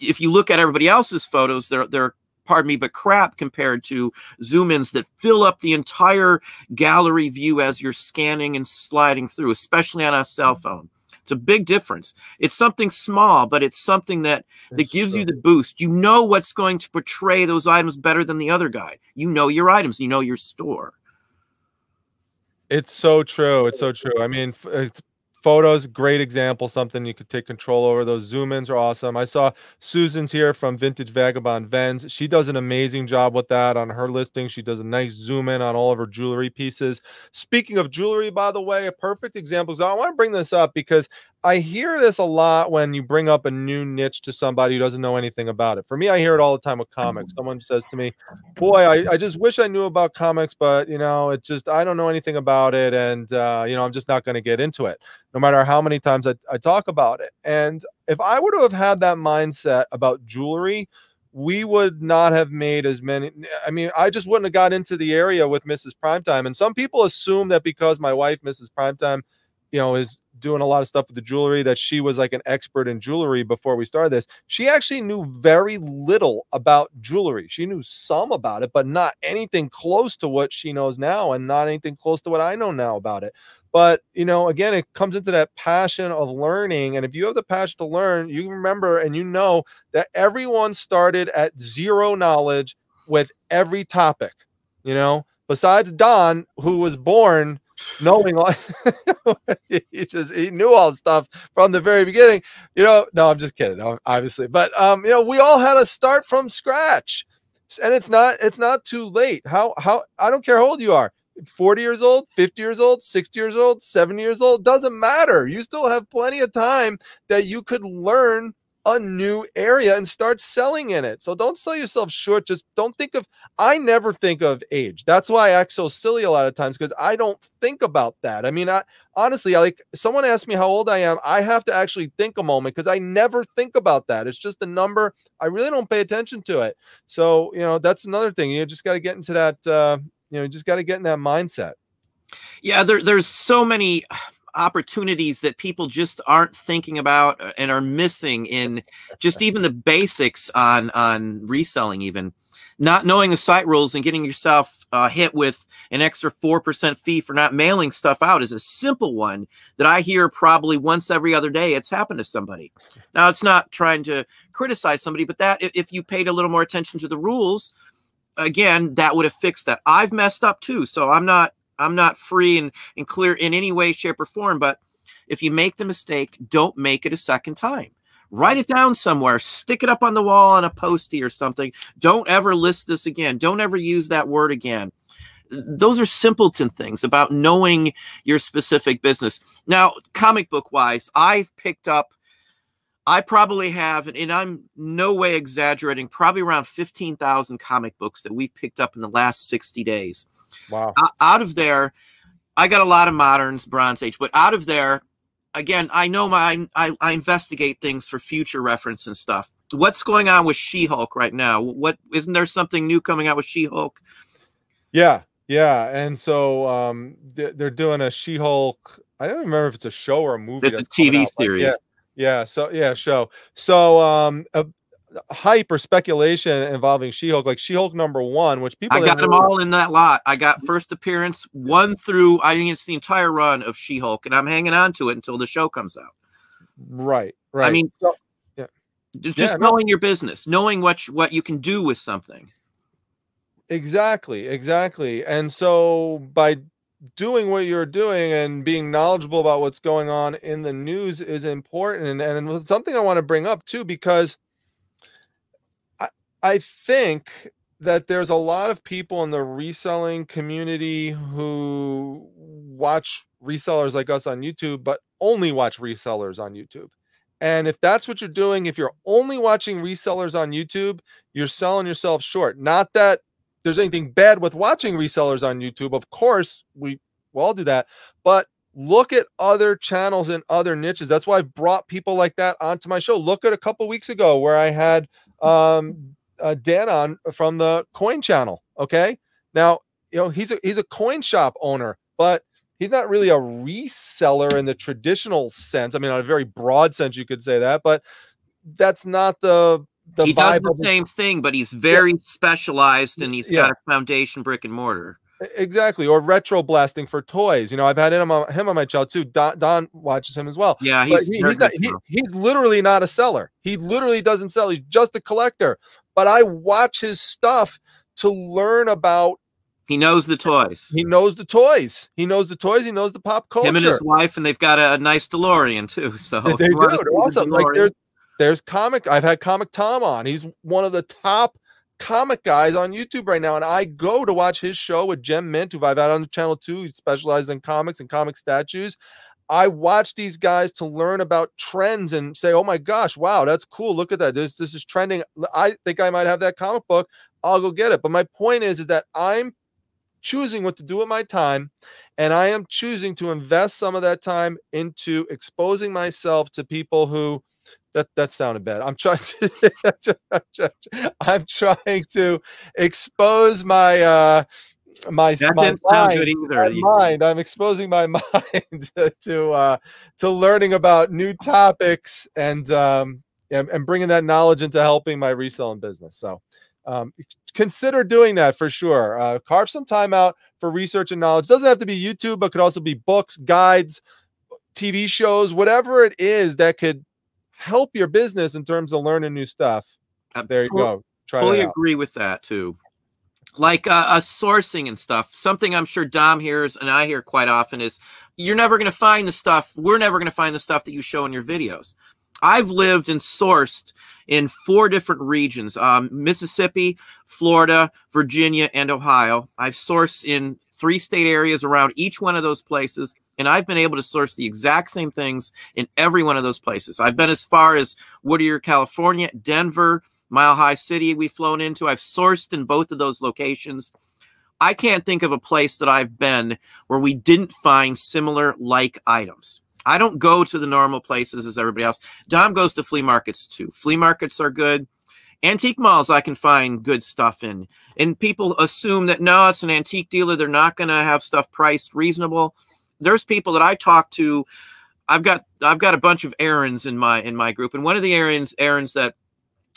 if you look at everybody else's photos, they're, they're pardon me, but crap compared to zoom-ins that fill up the entire gallery view as you're scanning and sliding through, especially on a cell phone. It's a big difference. It's something small, but it's something that, that gives you the boost. You know what's going to portray those items better than the other guy. You know your items. You know your store. It's so true. It's so true. I mean, it's, photos, great example, something you could take control over. Those zoom-ins are awesome. I saw Susan's here from Vintage Vagabond Vens. She does an amazing job with that on her listing. She does a nice zoom-in on all of her jewelry pieces. Speaking of jewelry, by the way, a perfect example. So I want to bring this up because I hear this a lot when you bring up a new niche to somebody who doesn't know anything about it. For me, I hear it all the time with comics. Someone says to me, boy, I, I just wish I knew about comics, but, you know, it's just, I don't know anything about it. And, uh, you know, I'm just not going to get into it, no matter how many times I, I talk about it. And if I would have had that mindset about jewelry, we would not have made as many. I mean, I just wouldn't have got into the area with Missus Primetime. And some people assume that because my wife, Missus Primetime, you know, is doing a lot of stuff with the jewelry, that she was like an expert in jewelry before we started this. She actually knew very little about jewelry. She knew some about it, but not anything close to what she knows now, and not anything close to what I know now about it. But, you know, again, it comes into that passion of learning. And if you have the passion to learn, you remember and you know that everyone started at zero knowledge with every topic, you know, besides Don, who was born knowing all he just he knew all the stuff from the very beginning, you know. No, I'm just kidding, obviously. But um, you know, we all had to start from scratch, and it's not it's not too late. How how I don't care how old you are, forty years old, fifty years old, sixty years old, seventy years old, doesn't matter. You still have plenty of time that you could learn a new area and start selling in it. So don't sell yourself short. Just don't think of, I never think of age. That's why I act so silly a lot of times, because I don't think about that. I mean, I honestly, I, like someone asked me how old I am. I have to actually think a moment, because I never think about that. It's just a number. I really don't pay attention to it. So, you know, that's another thing. You just got to get into that, uh, you know, you just got to get in that mindset. Yeah. There, there's so many opportunities that people just aren't thinking about and are missing in just even the basics on, on reselling, even not knowing the site rules and getting yourself uh, hit with an extra four percent fee for not mailing stuff out is a simple one that I hear probably once every other day. It's happened to somebody. Now, it's not trying to criticize somebody, but that if you paid a little more attention to the rules, again, that would have fixed that. I've messed up too. So I'm not, I'm not free and, and clear in any way, shape, or form, but if you make the mistake, don't make it a second time. Write it down somewhere. Stick it up on the wall on a postie or something. Don't ever list this again. Don't ever use that word again. Those are simpleton things about knowing your specific business. Now, comic book-wise, I've picked up I probably have, and I'm no way exaggerating, probably around fifteen thousand comic books that we've picked up in the last sixty days. Wow. Uh, out of there, I got a lot of moderns, Bronze Age, but out of there, again, I know my, I, I investigate things for future reference and stuff. What's going on with She-Hulk right now? What, isn't there something new coming out with She-Hulk? Yeah. Yeah. And so um, they're doing a She-Hulk. I don't remember if it's a show or a movie. It's a T V series. Like, yeah. Yeah, so yeah, show. So um uh, hype or speculation involving She-Hulk, like She-Hulk number one, which people I got them all in that lot. I got first appearance one through I think it's the entire run of She-Hulk, and I'm hanging on to it until the show comes out. Right, right. I mean, so, yeah. just yeah, knowing no. your business, knowing what what you can do with something. Exactly, exactly. And so by doing what you're doing and being knowledgeable about what's going on in the news is important. And, and something I want to bring up too, because I, I think that there's a lot of people in the reselling community who watch resellers like us on YouTube, but only watch resellers on YouTube. And if that's what you're doing, if you're only watching resellers on YouTube, you're selling yourself short. Not that there's anything bad with watching resellers on YouTube. Of course, we will all do that. But look at other channels and other niches. That's why I've brought people like that onto my show. Look at a couple weeks ago where I had um, uh, Dan on from the coin channel. Okay. Now, you know, he's a, he's a coin shop owner, but he's not really a reseller in the traditional sense. I mean, in a very broad sense, you could say that, but that's not the... The he does the same thing, but he's very yeah. specialized, and he's yeah. got a foundation brick and mortar. Exactly. Or retro blasting for toys. You know, I've had him on, him on my show too. Don, Don watches him as well. Yeah, he's, he, he's, not, he, he's literally not a seller. He literally doesn't sell. He's just a collector. But I watch his stuff to learn about. He knows the toys. He knows the toys. He knows the toys. He knows the pop culture. Him and his wife, and they've got a, a nice DeLorean too. So they, they do. Awesome. The like there's. There's comic. I've had Comic Tom on. He's one of the top comic guys on YouTube right now. And I go to watch his show with Jim Mint, who I've had on the channel too. He specializes in comics and comic statues. I watch these guys to learn about trends and say, oh my gosh, wow, that's cool. Look at that. This, this is trending. I think I might have that comic book. I'll go get it. But my point is, is that I'm choosing what to do with my time. And I am choosing to invest some of that time into exposing myself to people who... That that sounded bad. I'm trying to. I'm trying to expose my uh, my that my, mind, either, my mind. I'm exposing my mind to uh, to learning about new topics and um and, and bringing that knowledge into helping my reselling business. So um, consider doing that for sure. Uh, carve some time out for research and knowledge. Doesn't have to be YouTube, but could also be books, guides, T V shows, whatever it is that could help your business in terms of learning new stuff. There you go. Try fully agree with that too. Like uh, uh, sourcing and stuff. Something I'm sure Dom hears and I hear quite often is you're never going to find the stuff. We're never going to find the stuff that you show in your videos. I've lived and sourced in four different regions, um, Mississippi, Florida, Virginia, and Ohio. I've sourced in three state areas around each one of those places. And I've been able to source the exact same things in every one of those places. I've been as far as Whittier, California, Denver, Mile High City we've flown into. I've sourced in both of those locations. I can't think of a place that I've been where we didn't find similar like items. I don't go to the normal places as everybody else. Dom goes to flea markets too. Flea markets are good. Antique malls I can find good stuff in. And people assume that, no, it's an antique dealer. They're not going to have stuff priced reasonable. There's people that I talk to. I've got I've got a bunch of errands in my in my group, and one of the errands errands that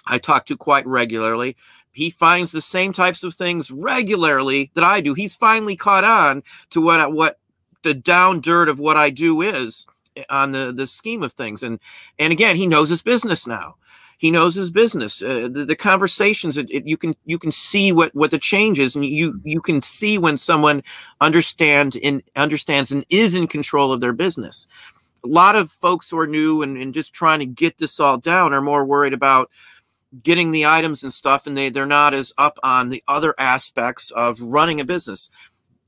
I talk to quite regularly, he finds the same types of things regularly that I do. He's finally caught on to what what the down dirt of what I do is on the the scheme of things, and and again, he knows his business now. He knows his business. Uh, the, the conversations, it, it, you can you can see what what the change is, and you you can see when someone understands in understands and is in control of their business. A lot of folks who are new and, and just trying to get this all down are more worried about getting the items and stuff, and they they're not as up on the other aspects of running a business.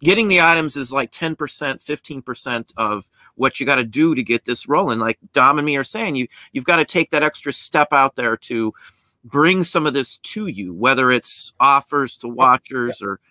Getting the items is like ten percent, fifteen percent of what you got to do to get this rolling. Like Dom and me are saying, you, you've got to take that extra step out there to bring some of this to you, whether it's offers to watchers or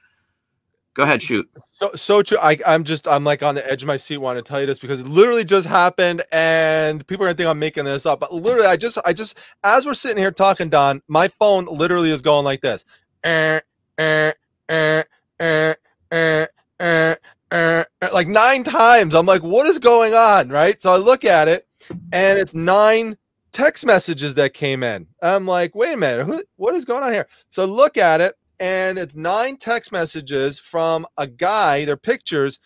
go ahead, shoot. So, so true. I, I'm just, I'm like on the edge of my seat. Want to tell you this because it literally just happened and people are gonna think I'm making this up, but literally I just, I just, as we're sitting here talking, Don, my phone literally is going like this. Eh, eh, eh, eh, eh, eh, eh, like nine times. I'm like, what is going on? Right. So I look at it and it's nine text messages that came in. I'm like, wait a minute, who, what is going on here? So I look at it. And it's nine text messages from a guy, their pictures,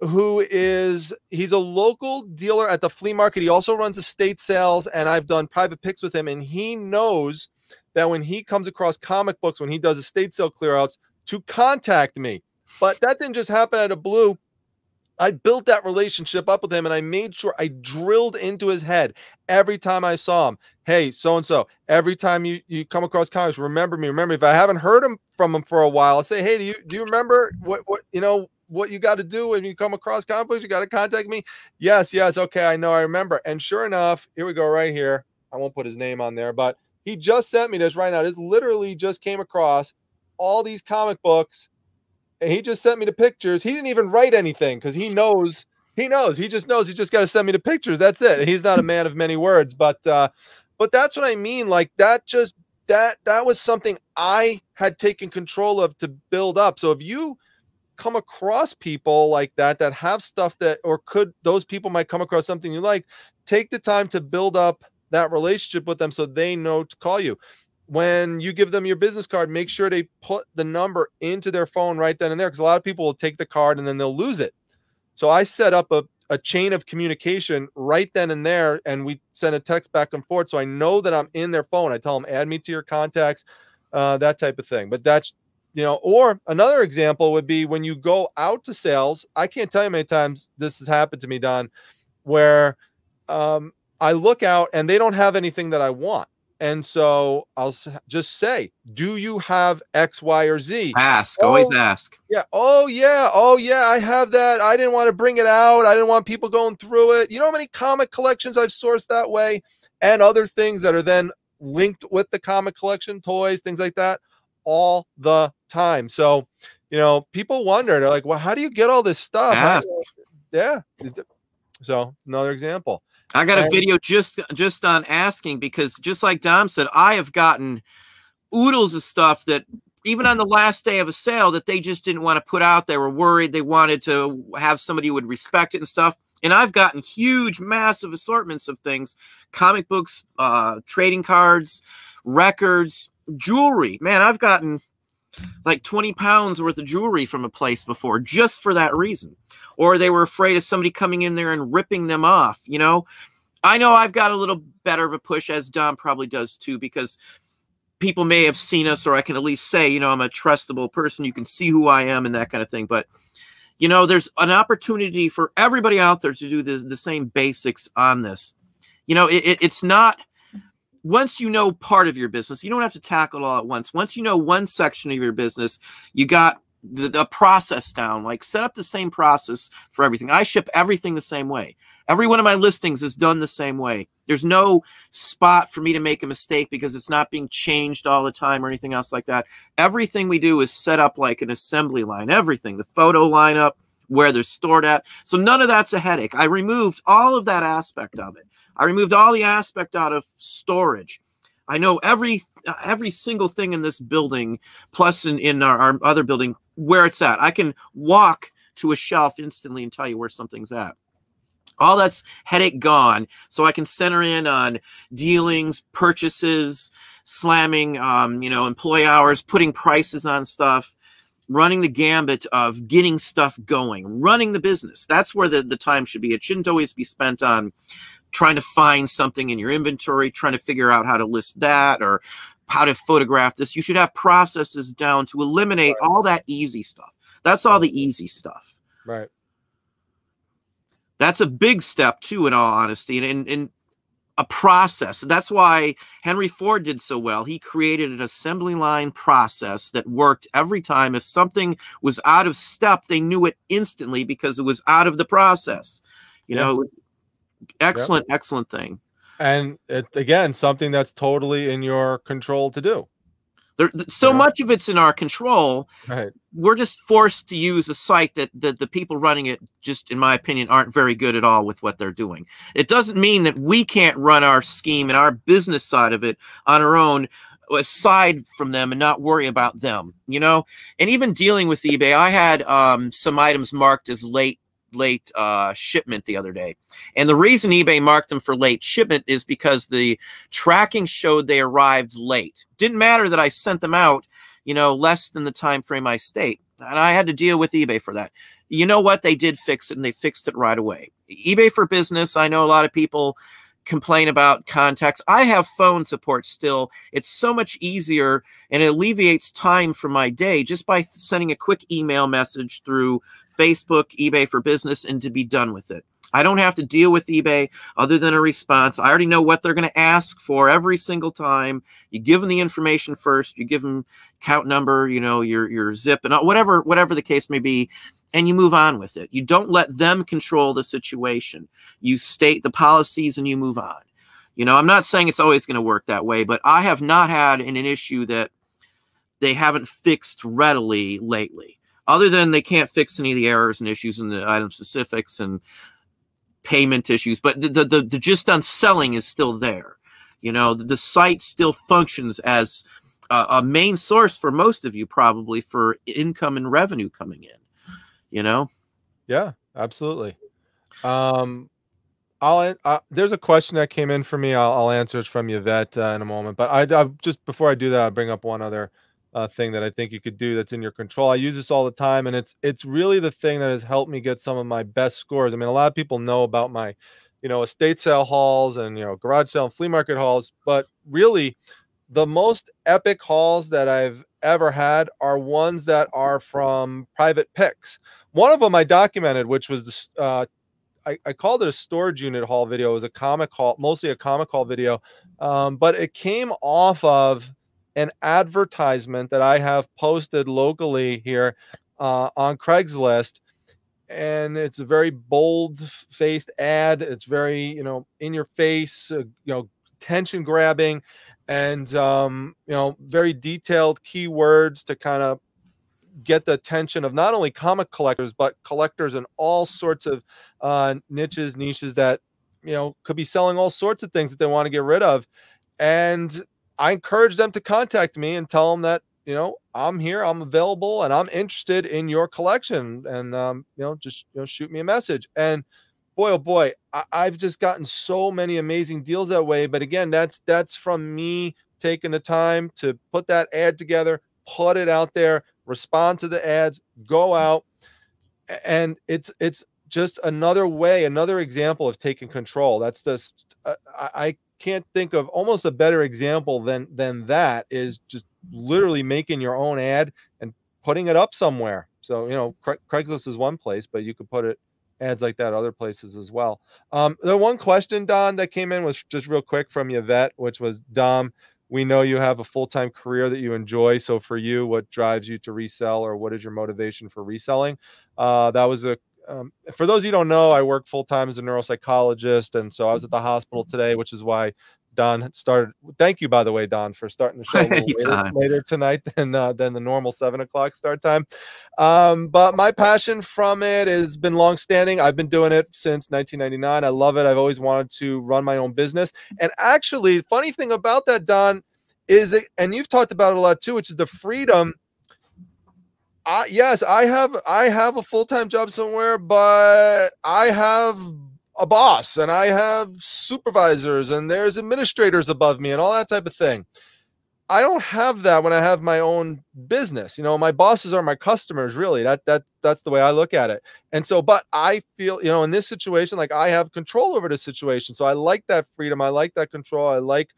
who is, he's a local dealer at the flea market. He also runs estate sales, and I've done private picks with him. And he knows that when he comes across comic books, when he does estate sale clearouts, to contact me. But that didn't just happen out of blue. I built that relationship up with him, and I made sure I drilled into his head every time I saw him. Hey, so-and-so, every time you, you come across comics, remember me. Remember me. If I haven't heard him from him for a while, I'll say, hey, do you do you remember what, what you know what you got to do when you come across comic books? You got to contact me. Yes, yes, okay, I know, I remember. And sure enough, here we go right here. I won't put his name on there, but he just sent me this right now. This literally just came across all these comic books, and he just sent me the pictures. He didn't even write anything because he knows. He knows. He just knows. He just got to send me the pictures. That's it. And he's not a man of many words, but uh, but that's what I mean. Like that just that that was something I had taken control of to build up. So if you come across people like that that have stuff that, or could those people might come across something you like, take the time to build up that relationship with them so they know to call you. When you give them your business card, make sure they put the number into their phone right then and there, because a lot of people will take the card and then they'll lose it. So I set up a, a chain of communication right then and there, and we send a text back and forth. So I know that I'm in their phone. I tell them, add me to your contacts, uh, that type of thing. But that's, you know, or another example would be when you go out to sales. I can't tell you how many times this has happened to me, Don, where um, I look out and they don't have anything that I want. And so I'll just say, do you have X, Y, or Z? Ask, oh, always ask. Yeah. Oh, yeah. Oh, yeah. I have that. I didn't want to bring it out. I didn't want people going through it. You know how many comic collections I've sourced that way and other things that are then linked with the comic collection, toys, things like that, all the time. So, you know, people wonder, they're like, well, how do you get all this stuff? Ask. Yeah. So another example. I got a video just just on asking, because just like Dom said, I have gotten oodles of stuff that even on the last day of a sale that they just didn't want to put out. They were worried. They wanted to have somebody who would respect it and stuff. And I've gotten huge, massive assortments of things, comic books, uh, trading cards, records, jewelry. Man, I've gotten like twenty pounds worth of jewelry from a place before just for that reason. Or they were afraid of somebody coming in there and ripping them off. You know, I know I've got a little better of a push, as Dom probably does too, because people may have seen us, or I can at least say, you know, I'm a trustable person. You can see who I am and that kind of thing. But, you know, there's an opportunity for everybody out there to do the, the same basics on this. You know, it, it, it's not, once you know part of your business, you don't have to tackle it all at once. Once you know one section of your business, you got the, the process down. Like, set up the same process for everything. I ship everything the same way. Every one of my listings is done the same way. There's no spot for me to make a mistake because it's not being changed all the time or anything else like that. Everything we do is set up like an assembly line, everything, the photo lineup, where they're stored at. So none of that's a headache. I removed all of that aspect of it. I removed all the aspect out of storage. I know every every single thing in this building, plus in, in our, our other building, where it's at. I can walk to a shelf instantly and tell you where something's at. All that's headache gone, so I can center in on dealings, purchases, slamming, um, you know, employee hours, putting prices on stuff, running the gambit of getting stuff going, running the business. That's where the, the time should be. It shouldn't always be spent on trying to find something in your inventory, trying to figure out how to list that or how to photograph this. You should have processes down to eliminate all that easy stuff. That's all the easy stuff. Right. That's a big step too, in all honesty, and, and, and a process. That's why Henry Ford did so well. He created an assembly line process that worked every time. If something was out of step, they knew it instantly because it was out of the process. You yeah. know, it was excellent, yeah. excellent thing. And it, again, something that's totally in your control to do. There, so yeah. much of it's in our control. Right. We're just forced to use a site that, that the people running it just, in my opinion, aren't very good at all with what they're doing. It doesn't mean that we can't run our scheme and our business side of it on our own aside from them and not worry about them, you know? And even dealing with eBay, I had um, some items marked as late late uh, shipment the other day. And the reason eBay marked them for late shipment is because the tracking showed they arrived late. Didn't matter that I sent them out, you know, less than the time frame I state. And I had to deal with eBay for that. You know what? They did fix it, and they fixed it right away. eBay for Business, I know a lot of people complain about contacts. I have phone support still. It's so much easier, and it alleviates time from my day just by sending a quick email message through Facebook, eBay for Business, and to be done with it. I don't have to deal with eBay other than a response. I already know what they're going to ask for every single time. You give them the information first. You give them count number, you know, your your zip, and whatever whatever the case may be. And you move on with it. You don't let them control the situation. You state the policies and you move on. You know, I'm not saying it's always going to work that way, but I have not had an, an issue that they haven't fixed readily lately, other than they can't fix any of the errors and issues in the item specifics and payment issues. But the, the, the, the gist on selling is still there. You know, the, the site still functions as a, a main source for most of you, probably, for income and revenue coming in. You know? Yeah, absolutely. Um, I'll, I, there's a question that came in for me. I'll, I'll answer it from Yvette uh, in a moment, but I, I just, before I do that, I'll bring up one other uh, thing that I think you could do that's in your control. I use this all the time, and it's, it's really the thing that has helped me get some of my best scores. I mean, a lot of people know about my, you know, estate sale hauls and, you know, garage sale and flea market hauls, but really the most epic hauls that I've ever had are ones that are from private picks. One of them I documented, which was this, uh, I, I called it a storage unit haul video. It was a comic haul, mostly a comic haul video, um, but it came off of an advertisement that I have posted locally here uh, on Craigslist. And it's a very bold-faced ad. It's very, you know, in your face, uh, you know, attention grabbing. And, um, you know, very detailed keywords to kind of get the attention of not only comic collectors, but collectors in all sorts of uh, niches, niches that, you know, could be selling all sorts of things that they want to get rid of. And I encourage them to contact me and tell them that, you know, I'm here, I'm available, and I'm interested in your collection. And, um, you know, just you know, shoot me a message. And boy, oh boy, I, I've just gotten so many amazing deals that way. But again, that's that's from me taking the time to put that ad together, put it out there, respond to the ads, go out. And it's it's just another way, another example of taking control. That's just, uh, I, I can't think of almost a better example than, than that, is just literally making your own ad and putting it up somewhere. So, you know, Cra- Craigslist is one place, but you could put it, ads like that other places as well. Um, the one question, Don, that came in was just real quick from Yvette, which was, Dom, we know you have a full-time career that you enjoy. So for you, what drives you to resell, or what is your motivation for reselling? Uh, that was a, um, for those of you who don't know, I work full-time as a neuropsychologist. And so I was at the hospital today, which is why Don started. Thank you, by the way, Don, for starting the show later, later tonight than uh, than the normal seven o'clock start time. Um, but my passion from it has been longstanding. I've been doing it since nineteen ninety-nine. I love it. I've always wanted to run my own business. And actually, funny thing about that, Don, is it, and you've talked about it a lot too, which is the freedom. I, yes, I have I have a full time job somewhere, but I have a boss, and I have supervisors, and there's administrators above me and all that type of thing. I don't have that when I have my own business. You know, my bosses are my customers, really. That, that, that's the way I look at it. And so, but I feel, you know, in this situation, like I have control over the situation. So I like that freedom. I like that control. I like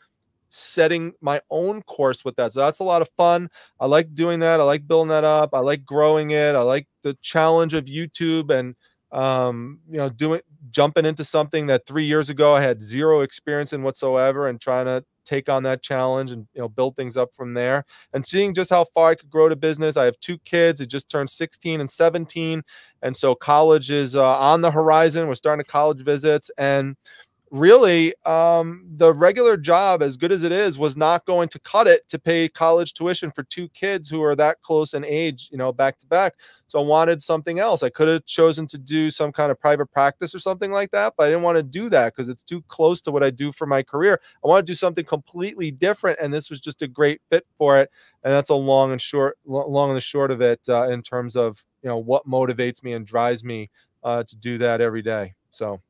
setting my own course with that. So that's a lot of fun. I like doing that. I like building that up. I like growing it. I like the challenge of YouTube and, um, you know, doing, jumping into something that three years ago I had zero experience in whatsoever, and trying to take on that challenge and, you know, build things up from there. And seeing just how far I could grow the business. I have two kids. They just turned sixteen and seventeen. And so college is uh, on the horizon. We're starting to college visits. And really, um, the regular job, as good as it is, was not going to cut it to pay college tuition for two kids who are that close in age, you know, back to back. So I wanted something else. I could have chosen to do some kind of private practice or something like that, but I didn't want to do that because it's too close to what I do for my career. I want to do something completely different, and this was just a great fit for it. And that's a long and short, long and the short of it uh, in terms of, you know, what motivates me and drives me uh, to do that every day. So.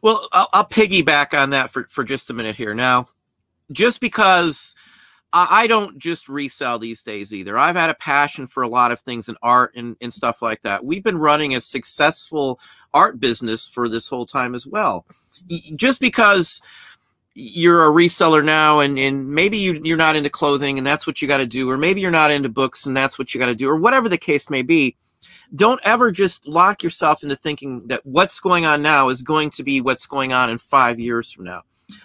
Well, I'll, I'll piggyback on that for, for just a minute here. Now, just because I, I don't just resell these days either. I've had a passion for a lot of things in art and, and stuff like that. We've been running a successful art business for this whole time as well. Just because you're a reseller now and, and maybe you, you're not into clothing and that's what you got to do, or maybe you're not into books and that's what you got to do, or whatever the case may be, don't ever just lock yourself into thinking that what's going on now is going to be what's going on in five years from now.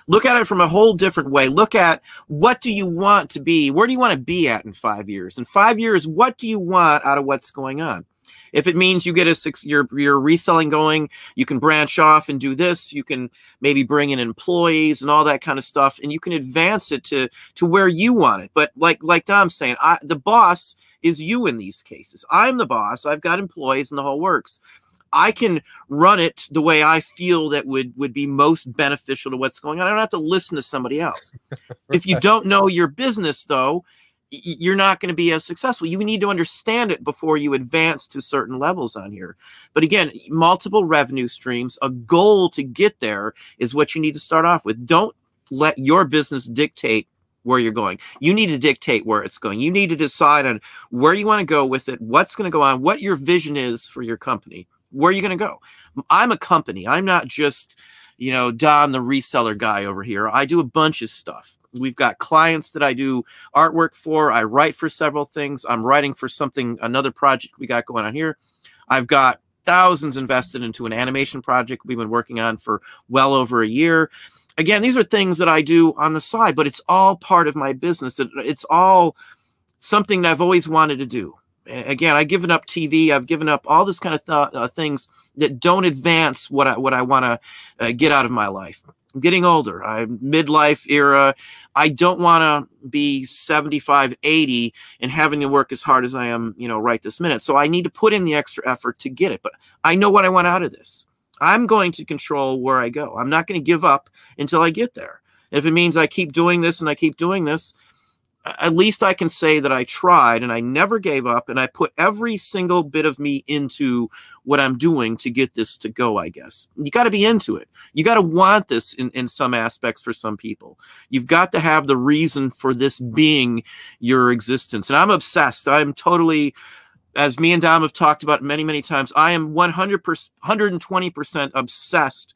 Look at it from a whole different way. Look at what do you want to be? Where do you want to be at in five years? In five years, what do you want out of what's going on? If it means you get a six, your, your reselling going, you can branch off and do this. You can maybe bring in employees and all that kind of stuff, and you can advance it to to where you want it. But like like Dom's saying, I, the boss is you in these cases. I'm the boss. I've got employees and the whole works. I can run it the way I feel that would, would be most beneficial to what's going on. I don't have to listen to somebody else. If you don't know your business, though, you're not going to be as successful. You need to understand it before you advance to certain levels on here. But again, multiple revenue streams, a goal to get there is what you need to start off with. Don't let your business dictate where you're going. You need to dictate where it's going. You need to decide on where you want to go with it, what's going to go on, what your vision is for your company. Where are you going to go? I'm a company. I'm not just, you know, Don, the reseller guy over here. I do a bunch of stuff. We've got clients that I do artwork for. I write for several things. I'm writing for something, another project we got going on here. I've got thousands invested into an animation project we've been working on for well over a year. Again, these are things that I do on the side, but it's all part of my business. It's all something that I've always wanted to do. Again, I've given up T V. I've given up all this kind of th uh, things that don't advance what I, what I want to uh, get out of my life. I'm getting older. I'm midlife era. I don't want to be seventy-five, eighty and having to work as hard as I am, you know, right this minute. So I need to put in the extra effort to get it. But I know what I want out of this. I'm going to control where I go. I'm not going to give up until I get there. If it means I keep doing this and I keep doing this, at least I can say that I tried and I never gave up and I put every single bit of me into what I'm doing to get this to go, I guess. You got to be into it. You got to want this in, in some aspects for some people. You've got to have the reason for this being your existence. And I'm obsessed. I'm totally, as me and Dom have talked about many, many times, I am one hundred percent, one hundred twenty percent obsessed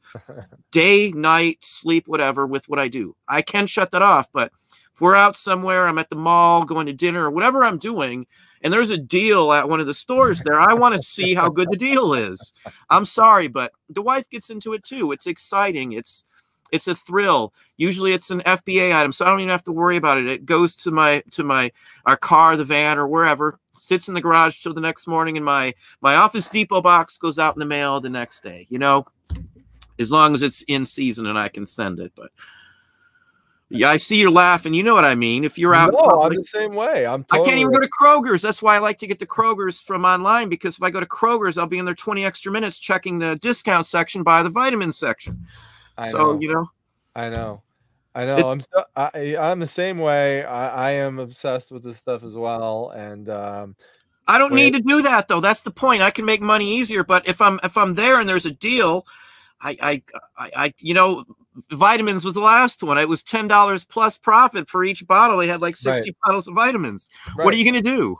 day, night, sleep, whatever, with what I do. I can shut that off, but if we're out somewhere, I'm at the mall, going to dinner, or whatever I'm doing, and there's a deal at one of the stores there, I want to see how good the deal is. I'm sorry, but the wife gets into it too. It's exciting. It's it's a thrill. Usually it's an F B A item, so I don't even have to worry about it. It goes to my to my our car, the van, or wherever, sits in the garage till the next morning, and my, my Office Depot box goes out in the mail the next day, you know, as long as it's in season and I can send it, but... Yeah, I see you're laughing. You know what I mean. If you're out, no, I'm the same way. I'm totally I can't even go to Kroger's. That's why I like to get the Kroger's from online, because if I go to Kroger's, I'll be in there twenty extra minutes checking the discount section by the vitamin section. I so know. you know, I know, I know. It's, I'm so, I, I'm the same way. I, I am obsessed with this stuff as well, and um, I don't need to do that though. That's the point. I can make money easier, but if I'm if I'm there and there's a deal, I I I, I you know. Vitamins was the last one. It was ten dollars plus profit for each bottle. They had like sixty right. bottles of vitamins. Right. What are you going to do?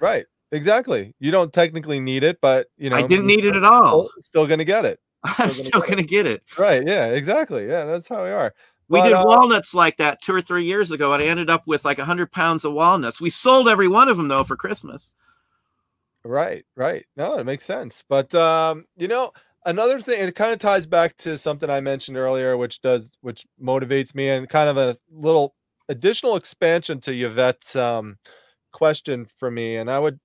Right. Exactly. You don't technically need it, but you know, I didn't need it at all. Still, still going to get it. Still I'm still going to get it. Right. Yeah, exactly. Yeah. That's how we are. We but, did uh, walnuts like that two or three years ago. And I ended up with like a hundred pounds of walnuts. We sold every one of them though for Christmas. Right. Right. No, it makes sense. But um, you know, another thing, it kind of ties back to something I mentioned earlier, which does, which motivates me, and kind of a little additional expansion to Yvette's um, question for me. And I would,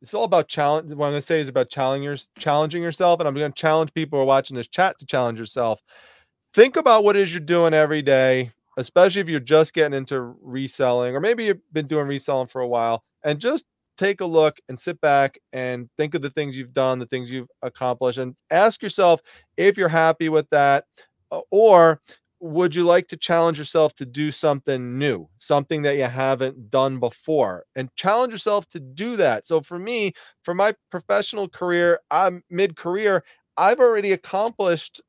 it's all about challenge. What I'm going to say is about challenging yourself. And I'm going to challenge people who are watching this chat to challenge yourself. Think about what it is you're doing every day, especially if you're just getting into reselling, or maybe you've been doing reselling for a while, and just take a look and sit back and think of the things you've done, the things you've accomplished, and ask yourself if you're happy with that, or would you like to challenge yourself to do something new, something that you haven't done before, and challenge yourself to do that. So for me, for my professional career, I'm mid-career, I've already accomplished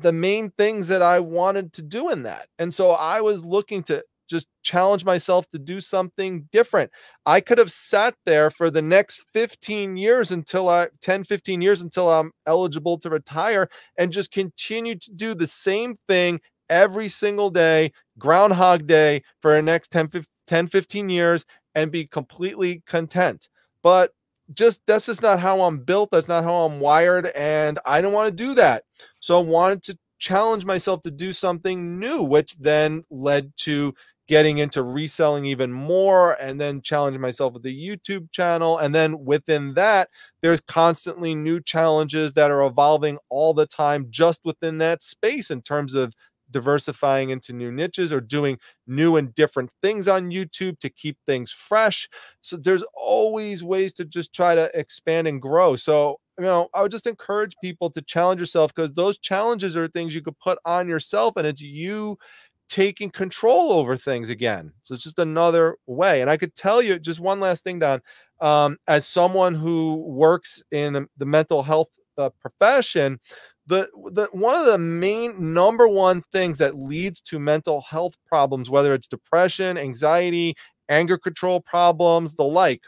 the main things that I wanted to do in that. And so I was looking to just challenge myself to do something different. I could have sat there for the next fifteen years until I, ten, fifteen years until I'm eligible to retire, and just continue to do the same thing every single day, Groundhog Day, for the next ten, fifteen years, and be completely content. But just, that's just not how I'm built. That's not how I'm wired. And I don't want to do that. So I wanted to challenge myself to do something new, which then led to getting into reselling even more, and then challenging myself with the YouTube channel. And then within that, there's constantly new challenges that are evolving all the time just within that space, in terms of diversifying into new niches or doing new and different things on YouTube to keep things fresh. So there's always ways to just try to expand and grow. So, you know, I would just encourage people to challenge yourself, because those challenges are things you could put on yourself, and it's you taking control over things again. So it's just another way. And I could tell you just one last thing, Don, um, as someone who works in the mental health uh, profession, The, the one of the main number one things that leads to mental health problems, whether it's depression, anxiety, anger control problems, the like,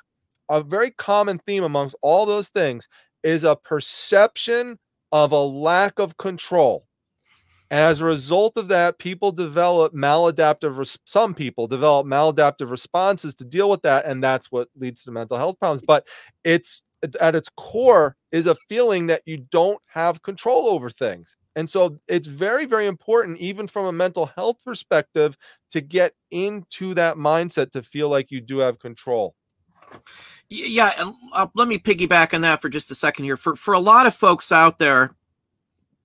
a very common theme amongst all those things is a perception of a lack of control. And as a result of that, people develop maladaptive, some people develop maladaptive responses to deal with that. And that's what leads to mental health problems. But it's, at its core, is a feeling that you don't have control over things. And so it's very, very important, even from a mental health perspective, to get into that mindset to feel like you do have control. Yeah. Uh, let me piggyback on that for just a second here. For, for a lot of folks out there,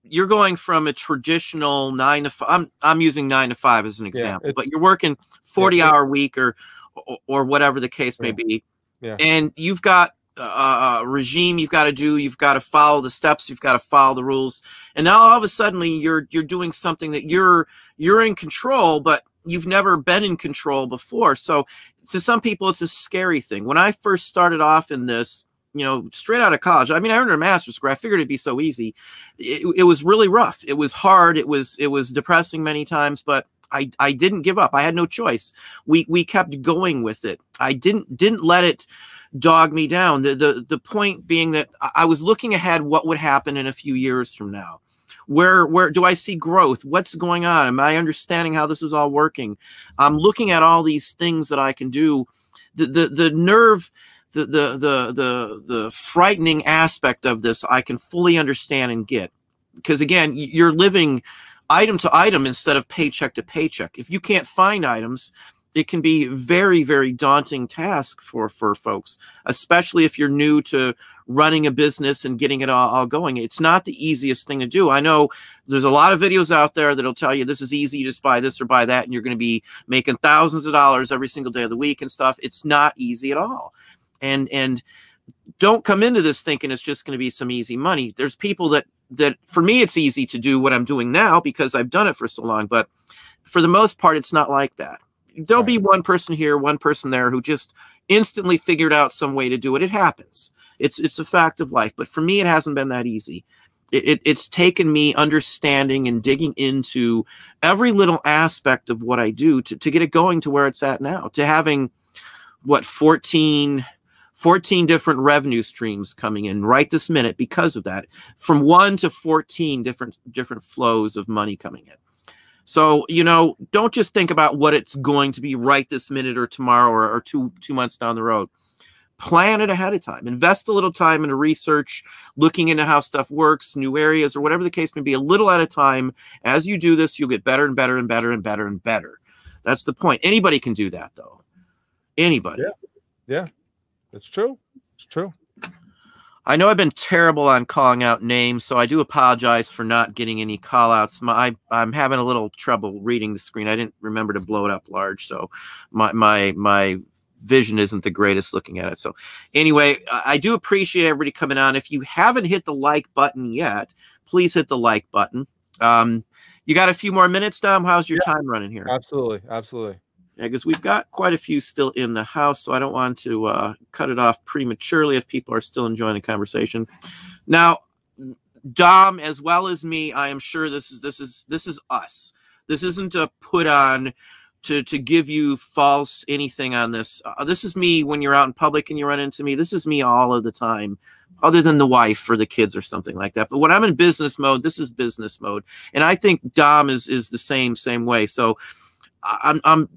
you're going from a traditional nine to five. I'm, I'm using nine to five as an example, yeah, but you're working forty hour yeah, week or, or, or whatever the case may be. Yeah. And you've got, Uh, regime you've got to do, you've got to follow the steps, you've got to follow the rules, and now all of a sudden you're you're doing something that you're you're in control, but you've never been in control before. So to some people it's a scary thing. When I first started off in this, you know, straight out of college, I mean, I earned a master's degree, I figured it'd be so easy. It, it was really rough, it was hard, it was it was depressing many times, but I, I didn't give up. I had no choice. We we kept going with it. I didn't didn't let it dog me down. The the the point being that I was looking ahead, what would happen in a few years from now. Where where do I see growth? What's going on? Am I understanding how this is all working? I'm looking at all these things that I can do. The the the nerve, the the the the, the frightening aspect of this, I can fully understand and get. Because again, you're living item to item instead of paycheck to paycheck. If you can't find items, it can be very, very daunting task for, for folks, especially if you're new to running a business and getting it all, all going. It's not the easiest thing to do. I know there's a lot of videos out there that'll tell you this is easy, you just buy this or buy that, and you're going to be making thousands of dollars every single day of the week and stuff. It's not easy at all. And, and don't come into this thinking it's just going to be some easy money. There's people that that for me, it's easy to do what I'm doing now because I've done it for so long. But for the most part, it's not like that. There'll right. be one person here, one person there who just instantly figured out some way to do it. It happens. It's, it's a fact of life. But for me, it hasn't been that easy. It, it, it's taken me understanding and digging into every little aspect of what I do to, to get it going to where it's at now, to having what, fourteen, fourteen different revenue streams coming in right this minute because of that, from one to fourteen different different flows of money coming in. So, you know, don't just think about what it's going to be right this minute or tomorrow or, or two two months down the road. Plan it ahead of time. Invest a little time into research, looking into how stuff works, new areas, or whatever the case may be, a little at a time. As you do this, you'll get better and better and better and better and better. That's the point. Anybody can do that, though. Anybody. Yeah, yeah. It's true. It's true. I know I've been terrible on calling out names, so I do apologize for not getting any call-outs. My, I'm having a little trouble reading the screen. I didn't remember to blow it up large, so my my my vision isn't the greatest looking at it. So anyway, I do appreciate everybody coming on. If you haven't hit the like button yet, please hit the like button. Um, you got a few more minutes, Dom? How's your yeah, time running here? Absolutely, absolutely. Yeah, because we've got quite a few still in the house, so I don't want to uh, cut it off prematurely if people are still enjoying the conversation. Now, Dom, as well as me, I am sure this is this is this is us. This isn't a put on to to give you false anything on this. Uh, this is me when you're out in public and you run into me. This is me all of the time, other than the wife or the kids or something like that. But when I'm in business mode, this is business mode, and I think Dom is is the same same way. So I'm I'm.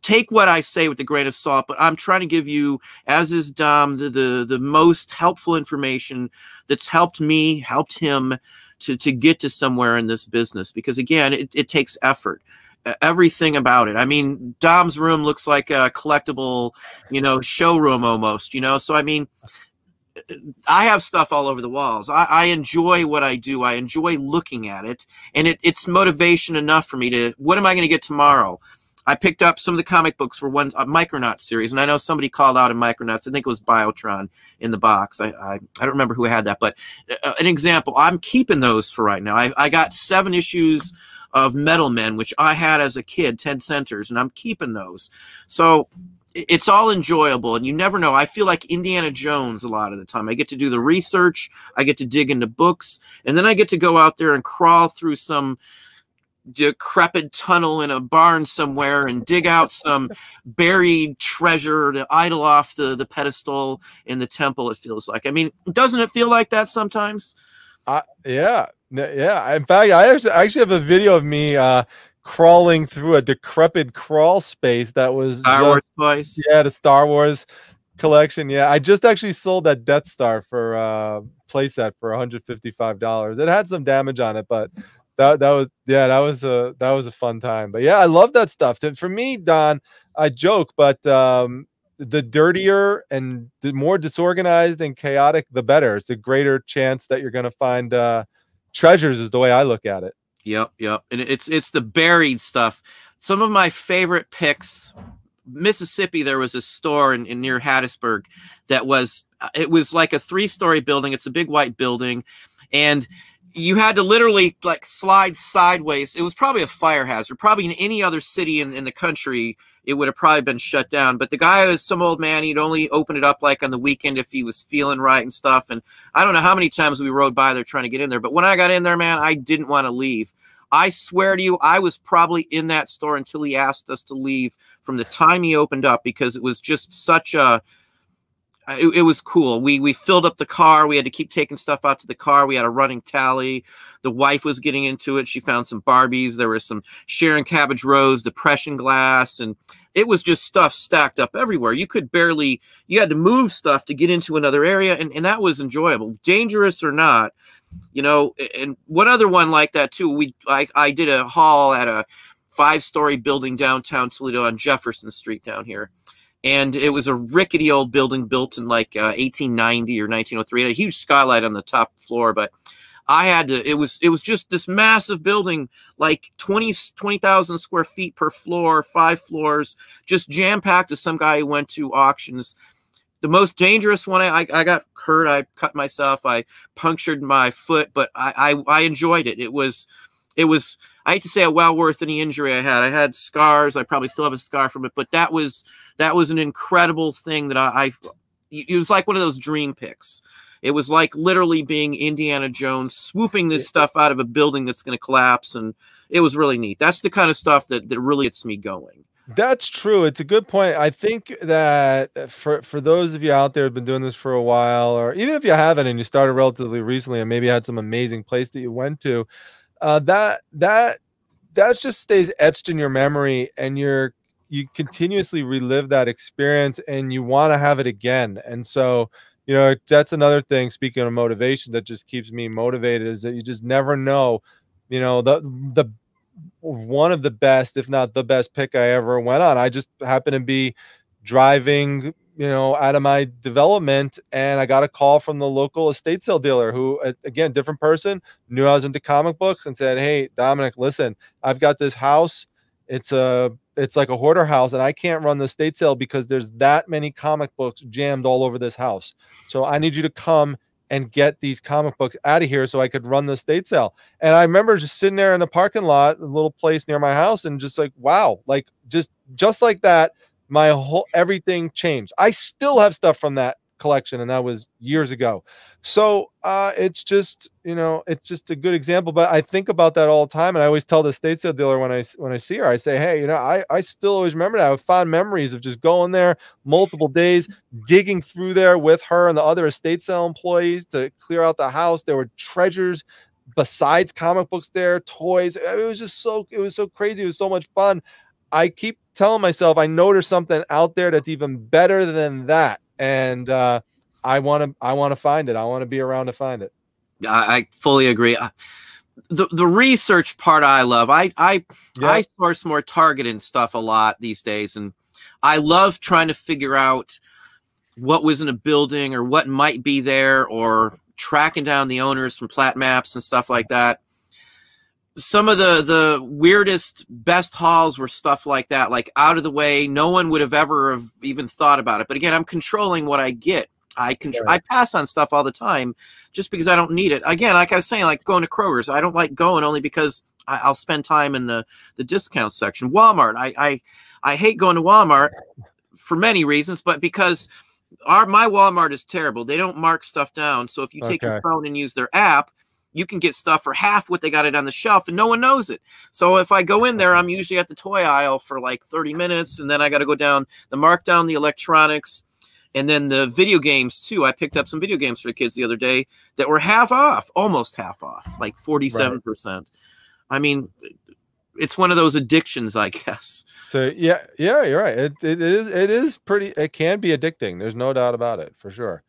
Take what I say with a grain of salt, but I'm trying to give you, as is Dom, the, the, the most helpful information that's helped me, helped him to, to get to somewhere in this business. Because, again, it, it takes effort, uh, everything about it. I mean, Dom's room looks like a collectible, you know, showroom almost, you know. So, I mean, I have stuff all over the walls. I, I enjoy what I do. I enjoy looking at it. And it, it's motivation enough for me to, what am I going to get tomorrow? I picked up some of the comic books for one uh, Micronauts series, and I know somebody called out in Micronauts. I think it was Biotron in the box. I I, I don't remember who had that, but uh, an example. I'm keeping those for right now. I, I got seven issues of Metal Men, which I had as a kid, ten centers, and I'm keeping those. So it's all enjoyable, and you never know. I feel like Indiana Jones a lot of the time. I get to do the research. I get to dig into books, and then I get to go out there and crawl through some decrepit tunnel in a barn somewhere and dig out some buried treasure to idol off the the pedestal in the temple. It feels like, I mean, doesn't it feel like that sometimes? Uh, yeah, yeah. In fact, I actually, I actually have a video of me uh, crawling through a decrepit crawl space that was Star Wars place. Yeah, the Star Wars collection. Yeah, I just actually sold that Death Star for uh, playset for one hundred fifty-five dollars. It had some damage on it, but That, that was yeah that was a that was a fun time. But yeah, I love that stuff. And for me, Don, I joke, but um the dirtier and the more disorganized and chaotic, the better. It's a greater chance that you're going to find uh treasures, is the way I look at it. Yep, yep. And it's it's the buried stuff. Some of my favorite picks. Mississippi, there was a store in, in near Hattiesburg that was it was like a three-story building. It's a big white building, and you had to literally like slide sideways. It was probably a fire hazard. Probably in any other city in, in the country, it would have probably been shut down. But the guy was some old man. He'd only open it up like on the weekend if he was feeling right and stuff. And I don't know how many times we rode by there trying to get in there. But when I got in there, man, I didn't want to leave. I swear to you, I was probably in that store until he asked us to leave from the time he opened up, because it was just such a It, it was cool. We we filled up the car. We had to keep taking stuff out to the car. We had a running tally. The wife was getting into it. She found some Barbies. There was some Sharon Cabbage Rose depression glass, and it was just stuff stacked up everywhere. You could barely, you had to move stuff to get into another area, and, and that was enjoyable. Dangerous or not, you know, and one other one like that too. We I, I did a haul at a five-story building downtown Toledo on Jefferson Street down here. And it was a rickety old building built in like uh, eighteen ninety or nineteen oh three. It had a huge skylight on the top floor, but I had to, it was, it was just this massive building, like twenty, twenty thousand square feet per floor, five floors, just jam packed to some guy who went to auctions. The most dangerous one, I, I got hurt. I cut myself. I punctured my foot, but I, I, I enjoyed it. It was, it was, I hate to say it, well worth any injury I had. I had scars. I probably still have a scar from it, but that was, that was an incredible thing that I, I, it was like one of those dream picks. It was like literally being Indiana Jones, swooping this stuff out of a building that's going to collapse. And it was really neat. That's the kind of stuff that, that really gets me going. That's true. It's a good point. I think that for, for those of you out there who've been doing this for a while, or even if you haven't and you started relatively recently and maybe had some amazing place that you went to, uh, that, that, that just stays etched in your memory, and you're, you continuously relive that experience and you want to have it again. And so, you know, that's another thing, speaking of motivation, that just keeps me motivated, is that you just never know, you know, the, the one of the best, if not the best pick I ever went on. I just happened to be driving, you know, out of my development, and I got a call from the local estate sale dealer who, again, different person, knew I was into comic books, and said, "Hey, Dominic, listen, I've got this house. It's a, it's like a hoarder house, and I can't run the estate sale because there's that many comic books jammed all over this house. So I need you to come and get these comic books out of here so I could run the estate sale." And I remember just sitting there in the parking lot, a little place near my house, and just like, wow, like just, just like that, my whole, everything changed. I still have stuff from that collection, and that was years ago. So uh, it's just, you know, it's just a good example. But I think about that all the time, and I always tell the estate sale dealer when I when I see her, I say, "Hey, you know, I I still always remember that. I have fond memories of just going there multiple days, digging through there with her and the other estate sale employees to clear out the house. There were treasures besides comic books there, toys. It was just so it was so crazy. It was so much fun. I keep telling myself I know there's something out there that's even better than that, and uh, I want to I want to find it. I want to be around to find it." I, I fully agree. I, the the research part I love. I I yeah. I source more targeted stuff a lot these days, and I love trying to figure out what was in a building or what might be there, or tracking down the owners from plat maps and stuff like that. Some of the, the weirdest, best hauls were stuff like that, like out of the way. No one would have ever have even thought about it. But again, I'm controlling what I get. I contr- yeah. I pass on stuff all the time just because I don't need it. Again, like I was saying, like going to Kroger's, I don't like going only because I, I'll spend time in the, the discount section. Walmart, I, I I hate going to Walmart for many reasons, but because our my Walmart is terrible. They don't mark stuff down. So if you take okay. your phone and use their app, you can get stuff for half what they got it on the shelf, and no one knows it. So if I go in there, I'm usually at the toy aisle for like thirty minutes, and then I got to go down the markdown, the electronics, and then the video games too. I picked up some video games for the kids the other day that were half off, almost half off, like forty-seven percent. Right. I mean, it's one of those addictions, I guess. So yeah, yeah, you're right. It, it is, it is pretty, it can be addicting. There's no doubt about it for sure.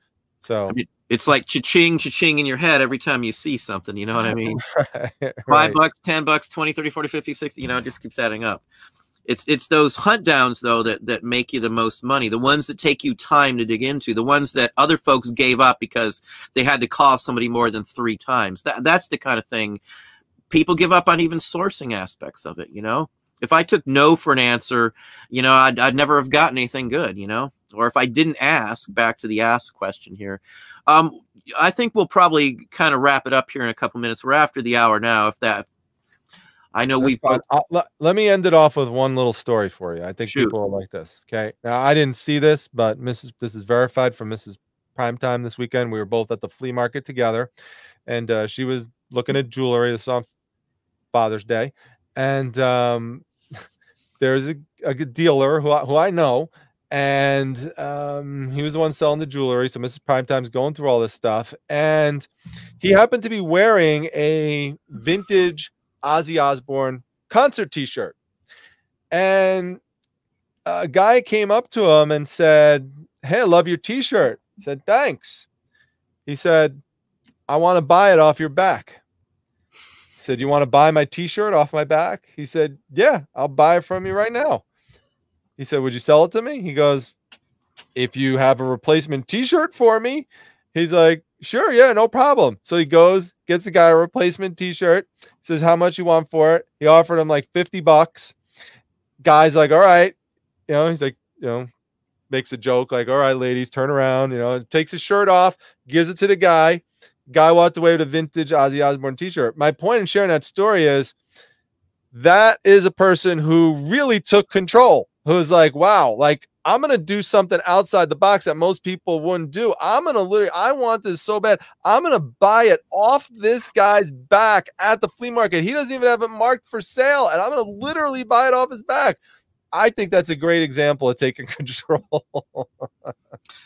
So I mean, it's like cha-ching, cha-ching in your head every time you see something. You know what I mean? Right, right. Five bucks, ten bucks, twenty, thirty, forty, fifty, sixty. You know, it just keeps adding up. It's it's those hunt downs though that that make you the most money. The ones that take you time to dig into. The ones that other folks gave up because they had to call somebody more than three times. That that's the kind of thing people give up on, even sourcing aspects of it. You know, if I took no for an answer, you know, I'd I'd never have gotten anything good. You know. Or if I didn't ask, back to the ask question here. Um, I think we'll probably kind of wrap it up here in a couple minutes. We're after the hour now. If that, I know we've. Let me end it off with one little story for you. I think Shoot. people will like this. Okay. Now I didn't see this, but Missus this is verified from Missus Primetime this weekend. We were both at the flea market together, and uh, she was looking at jewelry. This was on Father's Day, and um, there's a, a dealer who I, who I know. And um, he was the one selling the jewelry. So Missus Primetime's going through all this stuff. And he happened to be wearing a vintage Ozzy Osbourne concert t-shirt. And a guy came up to him and said, "Hey, I love your t-shirt." He said, "Thanks." He said, "I want to buy it off your back." He said, "You want to buy my t-shirt off my back?" He said, "Yeah, I'll buy it from you right now." He said, "Would you sell it to me?" He goes, "If you have a replacement t-shirt for me." He's like, "Sure, yeah, no problem." So he goes, gets the guy a replacement t-shirt, says how much you want for it. He offered him like fifty bucks. Guy's like, "All right." You know, he's like, you know, makes a joke like, "All right, ladies, turn around." You know, takes his shirt off, gives it to the guy. Guy walked away with a vintage Ozzy Osbourne t-shirt. My point in sharing that story is that is a person who really took control. Who's like, wow, like I'm going to do something outside the box that most people wouldn't do. I'm going to literally, I want this so bad. I'm going to buy it off this guy's back at the flea market. He doesn't even have it marked for sale. And I'm going to literally buy it off his back. I think that's a great example of taking control. It's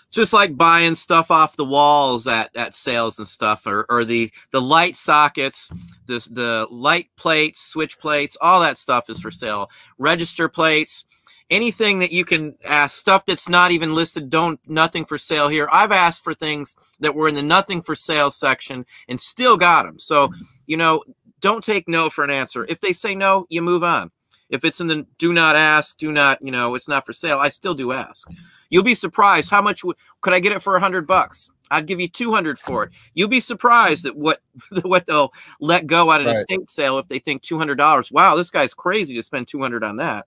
just like buying stuff off the walls at, at sales and stuff, or, or the, the light sockets, this, the light plates, switch plates, all that stuff is for sale. Register plates. anything that you can ask, stuff that's not even listed, don't nothing for sale here. I've asked for things that were in the nothing for sale section and still got them. So, you know, don't take no for an answer. If they say no, you move on. If it's in the do not ask, do not, you know, it's not for sale, I still do ask. You'll be surprised how much w could I get it for a hundred bucks? I'd give you two hundred for it. You'll be surprised at what what they'll let go at an right. estate sale if they think two hundred dollars. Wow, this guy's crazy to spend two hundred on that.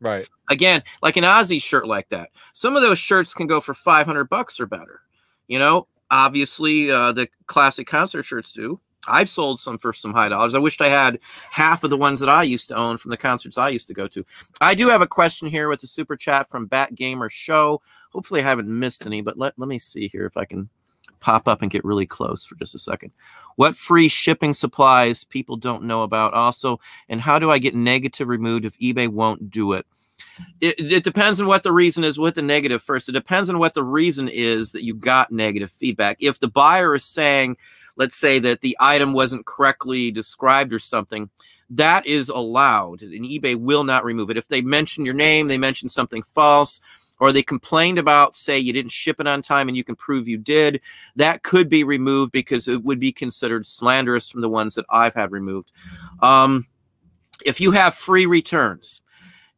Right. Again, like an Ozzy shirt like that. Some of those shirts can go for five hundred bucks or better. You know, obviously uh, the classic concert shirts do. I've sold some for some high dollars. I wished I had half of the ones that I used to own from the concerts I used to go to. I do have a question here with the super chat from Bat Gamer Show. Hopefully I haven't missed any, but let, let me see here if I can pop up and get really close for just a second. What free shipping supplies people don't know about also, and how do I get negative removed if eBay won't do it? It, it depends on what the reason is with the negative first. It depends on what the reason is that you got negative feedback. If the buyer is saying, let's say that the item wasn't correctly described or something, that is allowed, and eBay will not remove it. If they mention your name, they mention something false, or they complained about, say, you didn't ship it on time and you can prove you did, that could be removed because it would be considered slanderous from the ones that I've had removed. Um, if you have free returns,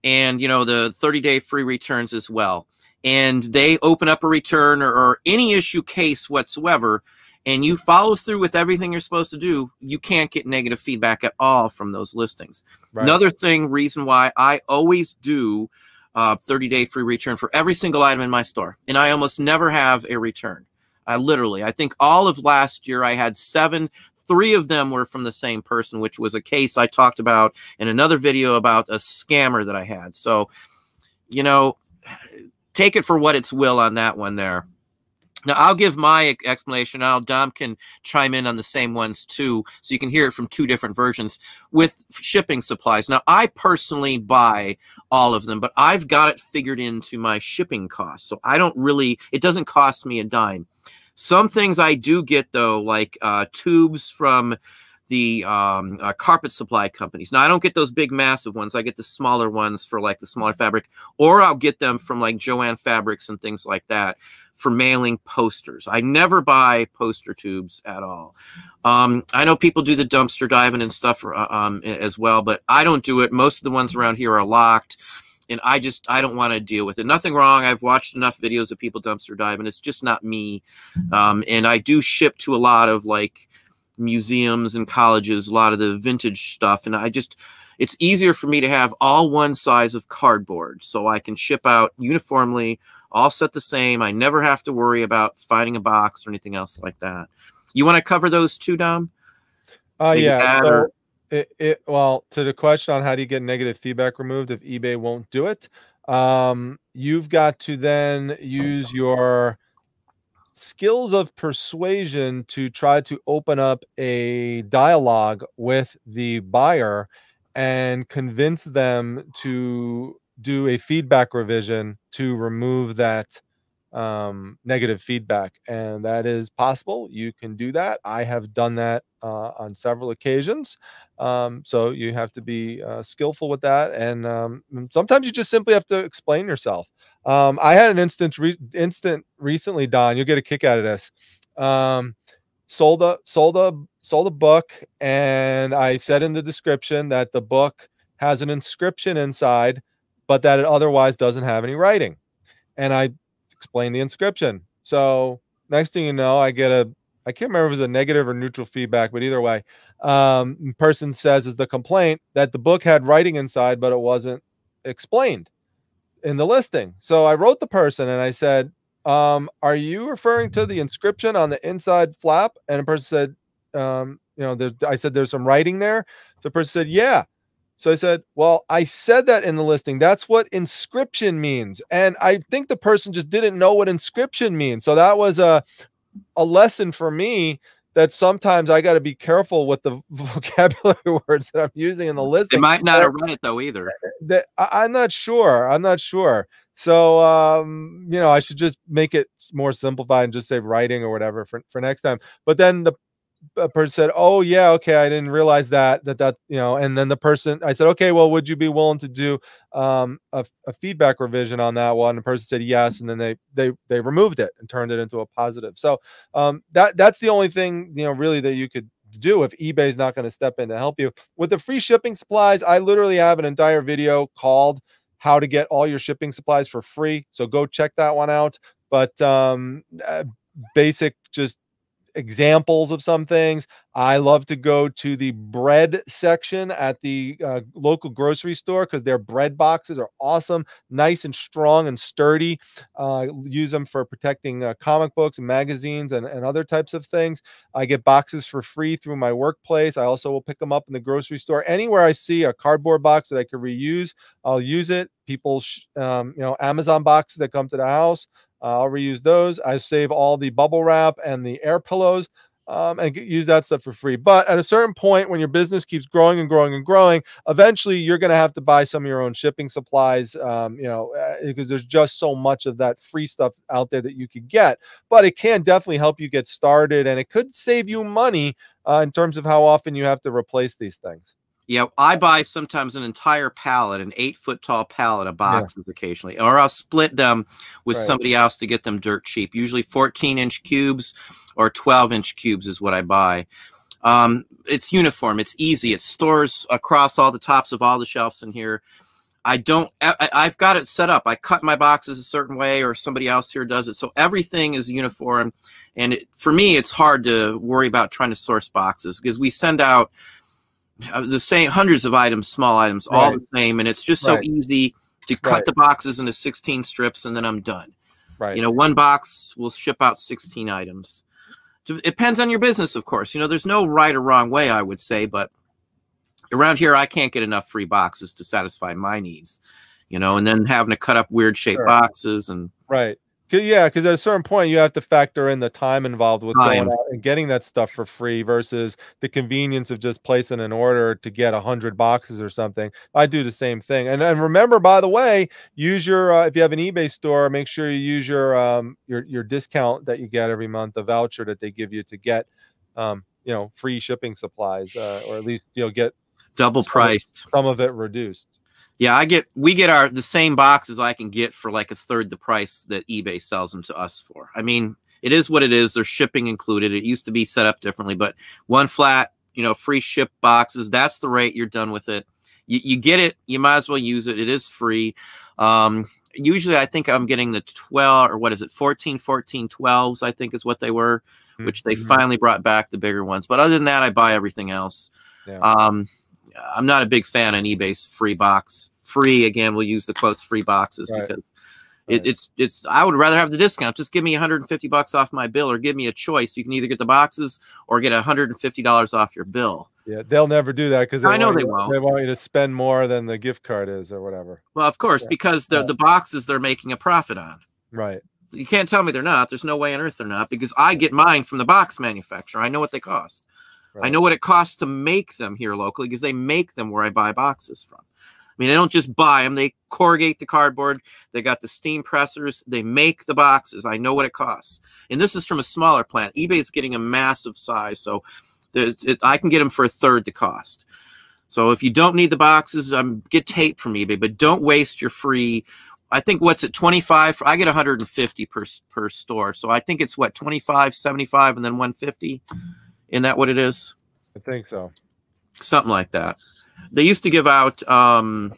and, you know, the thirty day free returns as well, and they open up a return or, or any issue case whatsoever, and you follow through with everything you're supposed to do, you can't get negative feedback at all from those listings. Right. Another thing, reason why I always do uh, thirty day free return for every single item in my store, and I almost never have a return. I literally, I think all of last year I had seven. Three of them were from the same person, which was a case I talked about in another video about a scammer that I had. So, you know, take it for what it's will on that one there. Now, I'll give my explanation. Now, Dom can chime in on the same ones, too, so you can hear it from two different versions with shipping supplies. Now, I personally buy all of them, but I've got it figured into my shipping costs, so I don't really – it doesn't cost me a dime. Some things I do get, though, like uh, tubes from the um, uh, carpet supply companies. Now, I don't get those big, massive ones. I get the smaller ones for, like, the smaller fabric, or I'll get them from, like, Joann Fabrics and things like that for mailing posters. I never buy poster tubes at all. Um, I know people do the dumpster diving and stuff um, as well, but I don't do it. Most of the ones around here are locked, and I just, I don't want to deal with it. Nothing wrong. I've watched enough videos of people dumpster diving, and it's just not me. Um, and I do ship to a lot of, like, museums and colleges, a lot of the vintage stuff, and I just, it's easier for me to have all one size of cardboard so I can ship out uniformly, all set the same. I never have to worry about finding a box or anything else like that. You want to cover those two, Dom? Oh, uh, yeah. So or... it, it, well, to the question on how do you get negative feedback removed if eBay won't do it, um, you've got to then use your skills of persuasion to try to open up a dialogue with the buyer and convince them to do a feedback revision to remove that um, negative feedback. And that is possible. You can do that. I have done that uh, on several occasions. Um, so you have to be uh, skillful with that. And um, sometimes you just simply have to explain yourself. Um, I had an instant re instant recently, Don, you'll get a kick out of this. Um, sold a, sold a, sold a book. And I said in the description that the book has an inscription inside, but that it otherwise doesn't have any writing. And I explain the inscription. So next thing you know, I get a, I can't remember if it was a negative or neutral feedback, but either way, um, person says is the complaint that the book had writing inside, but it wasn't explained in the listing. So I wrote the person and I said, um, are you referring to the inscription on the inside flap? And the person said, um, you know, there, I said, there's some writing there. The person said, yeah. So I said, well, I said that in the listing. That's what inscription means. And I think the person just didn't know what inscription means. So that was a, a lesson for me that sometimes I got to be careful with the vocabulary words that I'm using in the listing. They might not have read it, though, either. That, I'm not sure. I'm not sure. So, um, you know, I should just make it more simplified and just say writing or whatever for, for next time. But then the a person said, oh yeah, okay, I didn't realize that, that, that, you know, and then the person, I said, okay, well, would you be willing to do um, a, a feedback revision on that one? And the person said yes. And then they, they, they removed it and turned it into a positive. So um, that, that's the only thing, you know, really that you could do if eBay's not going to step in to help you with the free shipping supplies. I literally have an entire video called how to get all your shipping supplies for free. So go check that one out. But um, basic, just examples of some things. I love to go to the bread section at the uh, local grocery store because their bread boxes are awesome, nice and strong and sturdy. Uh, use them for protecting uh, comic books, magazines, and, and other types of things. I get boxes for free through my workplace. I also will pick them up in the grocery store. Anywhere I see a cardboard box that I could reuse, I'll use it. People, sh um, you know, Amazon boxes that come to the house, Uh, I'll reuse those. I save all the bubble wrap and the air pillows um, and get, use that stuff for free. But at a certain point, when your business keeps growing and growing and growing, eventually you're going to have to buy some of your own shipping supplies, um, you know, uh, because there's just so much of that free stuff out there that you could get. But it can definitely help you get started, and it could save you money uh, in terms of how often you have to replace these things. Yeah, I buy sometimes an entire pallet, an eight-foot-tall pallet of boxes yeah. occasionally, or I'll split them with right. somebody else to get them dirt cheap. Usually fourteen-inch cubes or twelve-inch cubes is what I buy. Um, it's uniform. It's easy. It stores across all the tops of all the shelves in here. I don't I, I've got it set up. I cut my boxes a certain way, or somebody else here does it. So everything is uniform, and it, for me, it's hard to worry about trying to source boxes because we send out – the same hundreds of items, small items, right. all the same. And it's just so right. easy to cut right. the boxes into sixteen strips, and then I'm done. Right. You know, one box will ship out sixteen items. It depends on your business, of course. You know, there's no right or wrong way, I would say, but around here, I can't get enough free boxes to satisfy my needs, you know, and then having to cut up weird shaped sure. boxes and right. Yeah, because at a certain point, you have to factor in the time involved with going out and getting that stuff for free versus the convenience of just placing an order to get one hundred boxes or something. I do the same thing. And, and remember, by the way, use your uh, if you have an eBay store, make sure you use your um, your your discount that you get every month, the voucher that they give you to get um, you know, free shipping supplies, uh, or at least you'll get double priced, some of it reduced. Yeah, I get we get our the same boxes I can get for like a third the price that eBay sells them to us for. I mean, it is what it is. They're shipping included. It used to be set up differently, but one flat, you know, free ship boxes. That's the rate. You're done with it. You, you get it. You might as well use it. It is free. Um, usually, I think I'm getting the twelve or what is it, fourteen, fourteen, twelves, I think is what they were, mm-hmm. which they finally brought back the bigger ones. But other than that, I buy everything else. Yeah. Um, I'm not a big fan on eBay's free box. Free, again, we'll use the quotes, free boxes, right. because it, right. it's, it's, I would rather have the discount. Just give me one hundred fifty bucks off my bill, or give me a choice. You can either get the boxes or get one hundred fifty dollars off your bill. Yeah, they'll never do that because I know they won't. They want you to spend more than the gift card is or whatever. Well, of course, yeah. because the, yeah. the boxes they're making a profit on. Right. You can't tell me they're not. There's no way on earth they're not, because I get mine from the box manufacturer. I know what they cost. Right. I know what it costs to make them here locally because they make them where I buy boxes from. I mean, they don't just buy them. They corrugate the cardboard. They got the steam pressers. They make the boxes. I know what it costs. And this is from a smaller plant. eBay's getting a massive size, so it, I can get them for a third the cost. So if you don't need the boxes, um, get tape from eBay, but don't waste your free. I think what's at twenty-five? For, I get one hundred fifty per, per store. So I think it's, what, twenty-five, seventy-five, and then one hundred fifty? Isn't that what it is? I think so. Something like that. They used to give out, um,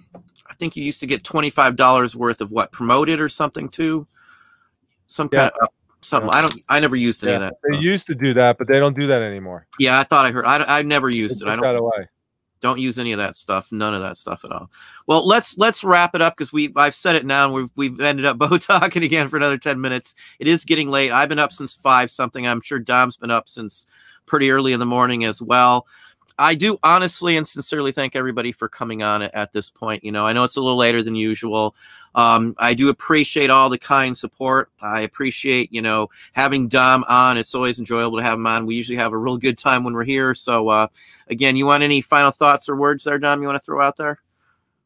I think you used to get twenty-five dollars worth of what, promoted or something too? Some yeah. kind of, uh, something. Yeah. I don't, I never used any yeah. of that. They so. used to do that, but they don't do that anymore. Yeah, I thought I heard, I, I never used it. it. I don't, away. don't use any of that stuff. None of that stuff at all. Well, let's, let's wrap it up because we, I've said it now and we've, we've ended up both talking again for another ten minutes. It is getting late. I've been up since five something. I'm sure Dom's been up since pretty early in the morning as well. I do honestly and sincerely thank everybody for coming on at this point. You know, I know it's a little later than usual. Um, I do appreciate all the kind support. I appreciate, you know, having Dom on. It's always enjoyable to have him on. We usually have a real good time when we're here. So, uh, again, you want any final thoughts or words there, Dom, you want to throw out there?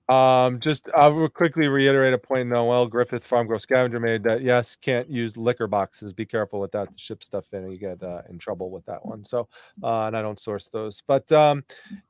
Um, just I will quickly reiterate a point Noel Griffith, Farm Grove Scavenger, made that yes, can't use liquor boxes. Be careful with that. To ship stuff in, you get uh, in trouble with that one. So, uh, and I don't source those. But um,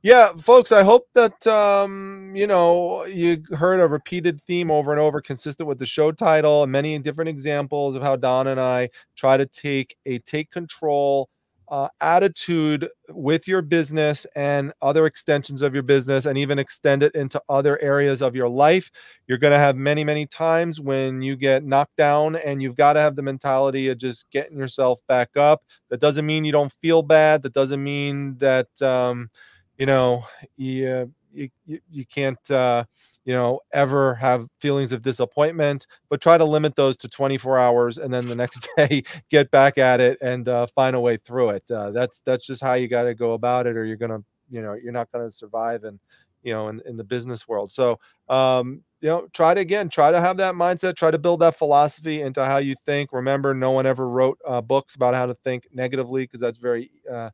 yeah, folks, I hope that um, you know, you heard a repeated theme over and over, consistent with the show title, and many different examples of how Don and I try to take a take control Uh, attitude with your business and other extensions of your business, and even extend it into other areas of your life. You're going to have many, many times when you get knocked down, and you've got to have the mentality of just getting yourself back up. That doesn't mean you don't feel bad. That doesn't mean that, um, you know, you, you, you can't, uh, you know, ever have feelings of disappointment, but try to limit those to twenty-four hours, and then the next day get back at it and uh, find a way through it. Uh, that's that's just how you got to go about it, or you're gonna, you know, you're not gonna survive, and you know, in, in the business world. So, um, you know, try to again, try to have that mindset, try to build that philosophy into how you think. Remember, no one ever wrote uh, books about how to think negatively, because that's very uh,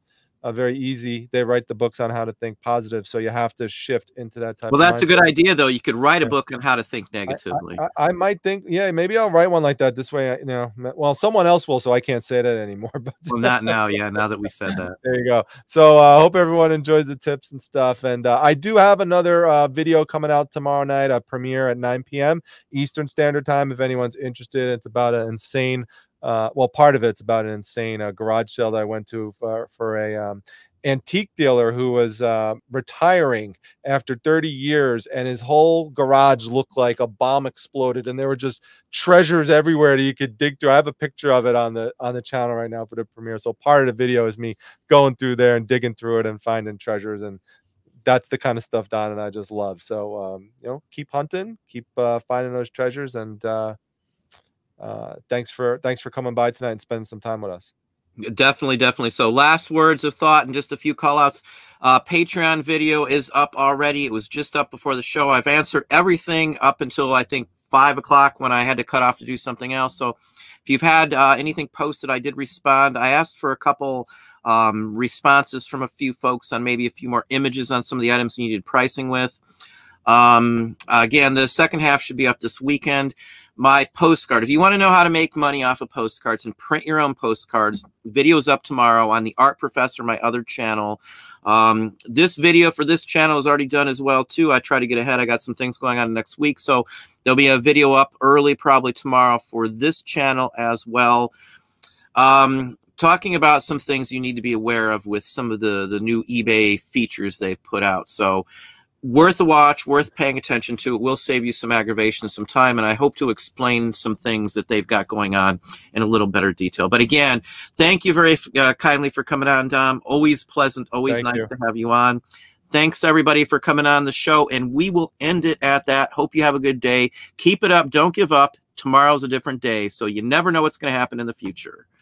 Uh, very easy. They write the books on how to think positive. So you have to shift into that type. Well, that's of a good idea, though. You could write a book on how to think negatively. I, I, I might think, yeah, maybe I'll write one like that. This way, I, you know, well, someone else will, so I can't say that anymore. But well, not now. Yeah, now that we said that. There you go. So I uh, hope everyone enjoys the tips and stuff. And uh, I do have another uh, video coming out tomorrow night, a premiere at nine p m Eastern Standard Time. If anyone's interested, it's about an insane. Uh, well, part of it's about an insane uh, garage sale that I went to for, for a um, antique dealer who was uh, retiring after thirty years, and his whole garage looked like a bomb exploded, and there were just treasures everywhere that you could dig through. I have a picture of it on the on the channel right now for the premiere. So part of the video is me going through there and digging through it and finding treasures, and that's the kind of stuff Don and I just love. So um, you know, keep hunting, keep uh, finding those treasures, and. Uh, Uh, thanks for thanks for coming by tonight and spending some time with us. Definitely, definitely. So last words of thought and just a few call outs. Uh, Patreon video is up already. It was just up before the show. I've answered everything up until I think five o'clock when I had to cut off to do something else. So if you've had uh, anything posted, I did respond. I asked for a couple um, responses from a few folks on maybe a few more images on some of the items you needed pricing with. Um, again, the second half should be up this weekend. My postcard, if you want to know how to make money off of postcards and print your own postcards, video's up tomorrow on the Art Professor, my other channel. Um, this video for this channel is already done as well, too. I try to get ahead. I got some things going on next week, so there'll be a video up early probably tomorrow for this channel as well. Um, talking about some things you need to be aware of with some of the, the new eBay features they've put out. So worth a watch, worth paying attention to. It will save you some aggravation, some time, and I hope to explain some things that they've got going on in a little better detail. But again, thank you very uh, kindly for coming on, Dom. Always pleasant, always nice to have you on. Thanks, everybody, for coming on the show, and we will end it at that. Hope you have a good day. Keep it up. Don't give up. Tomorrow's a different day, so you never know what's going to happen in the future.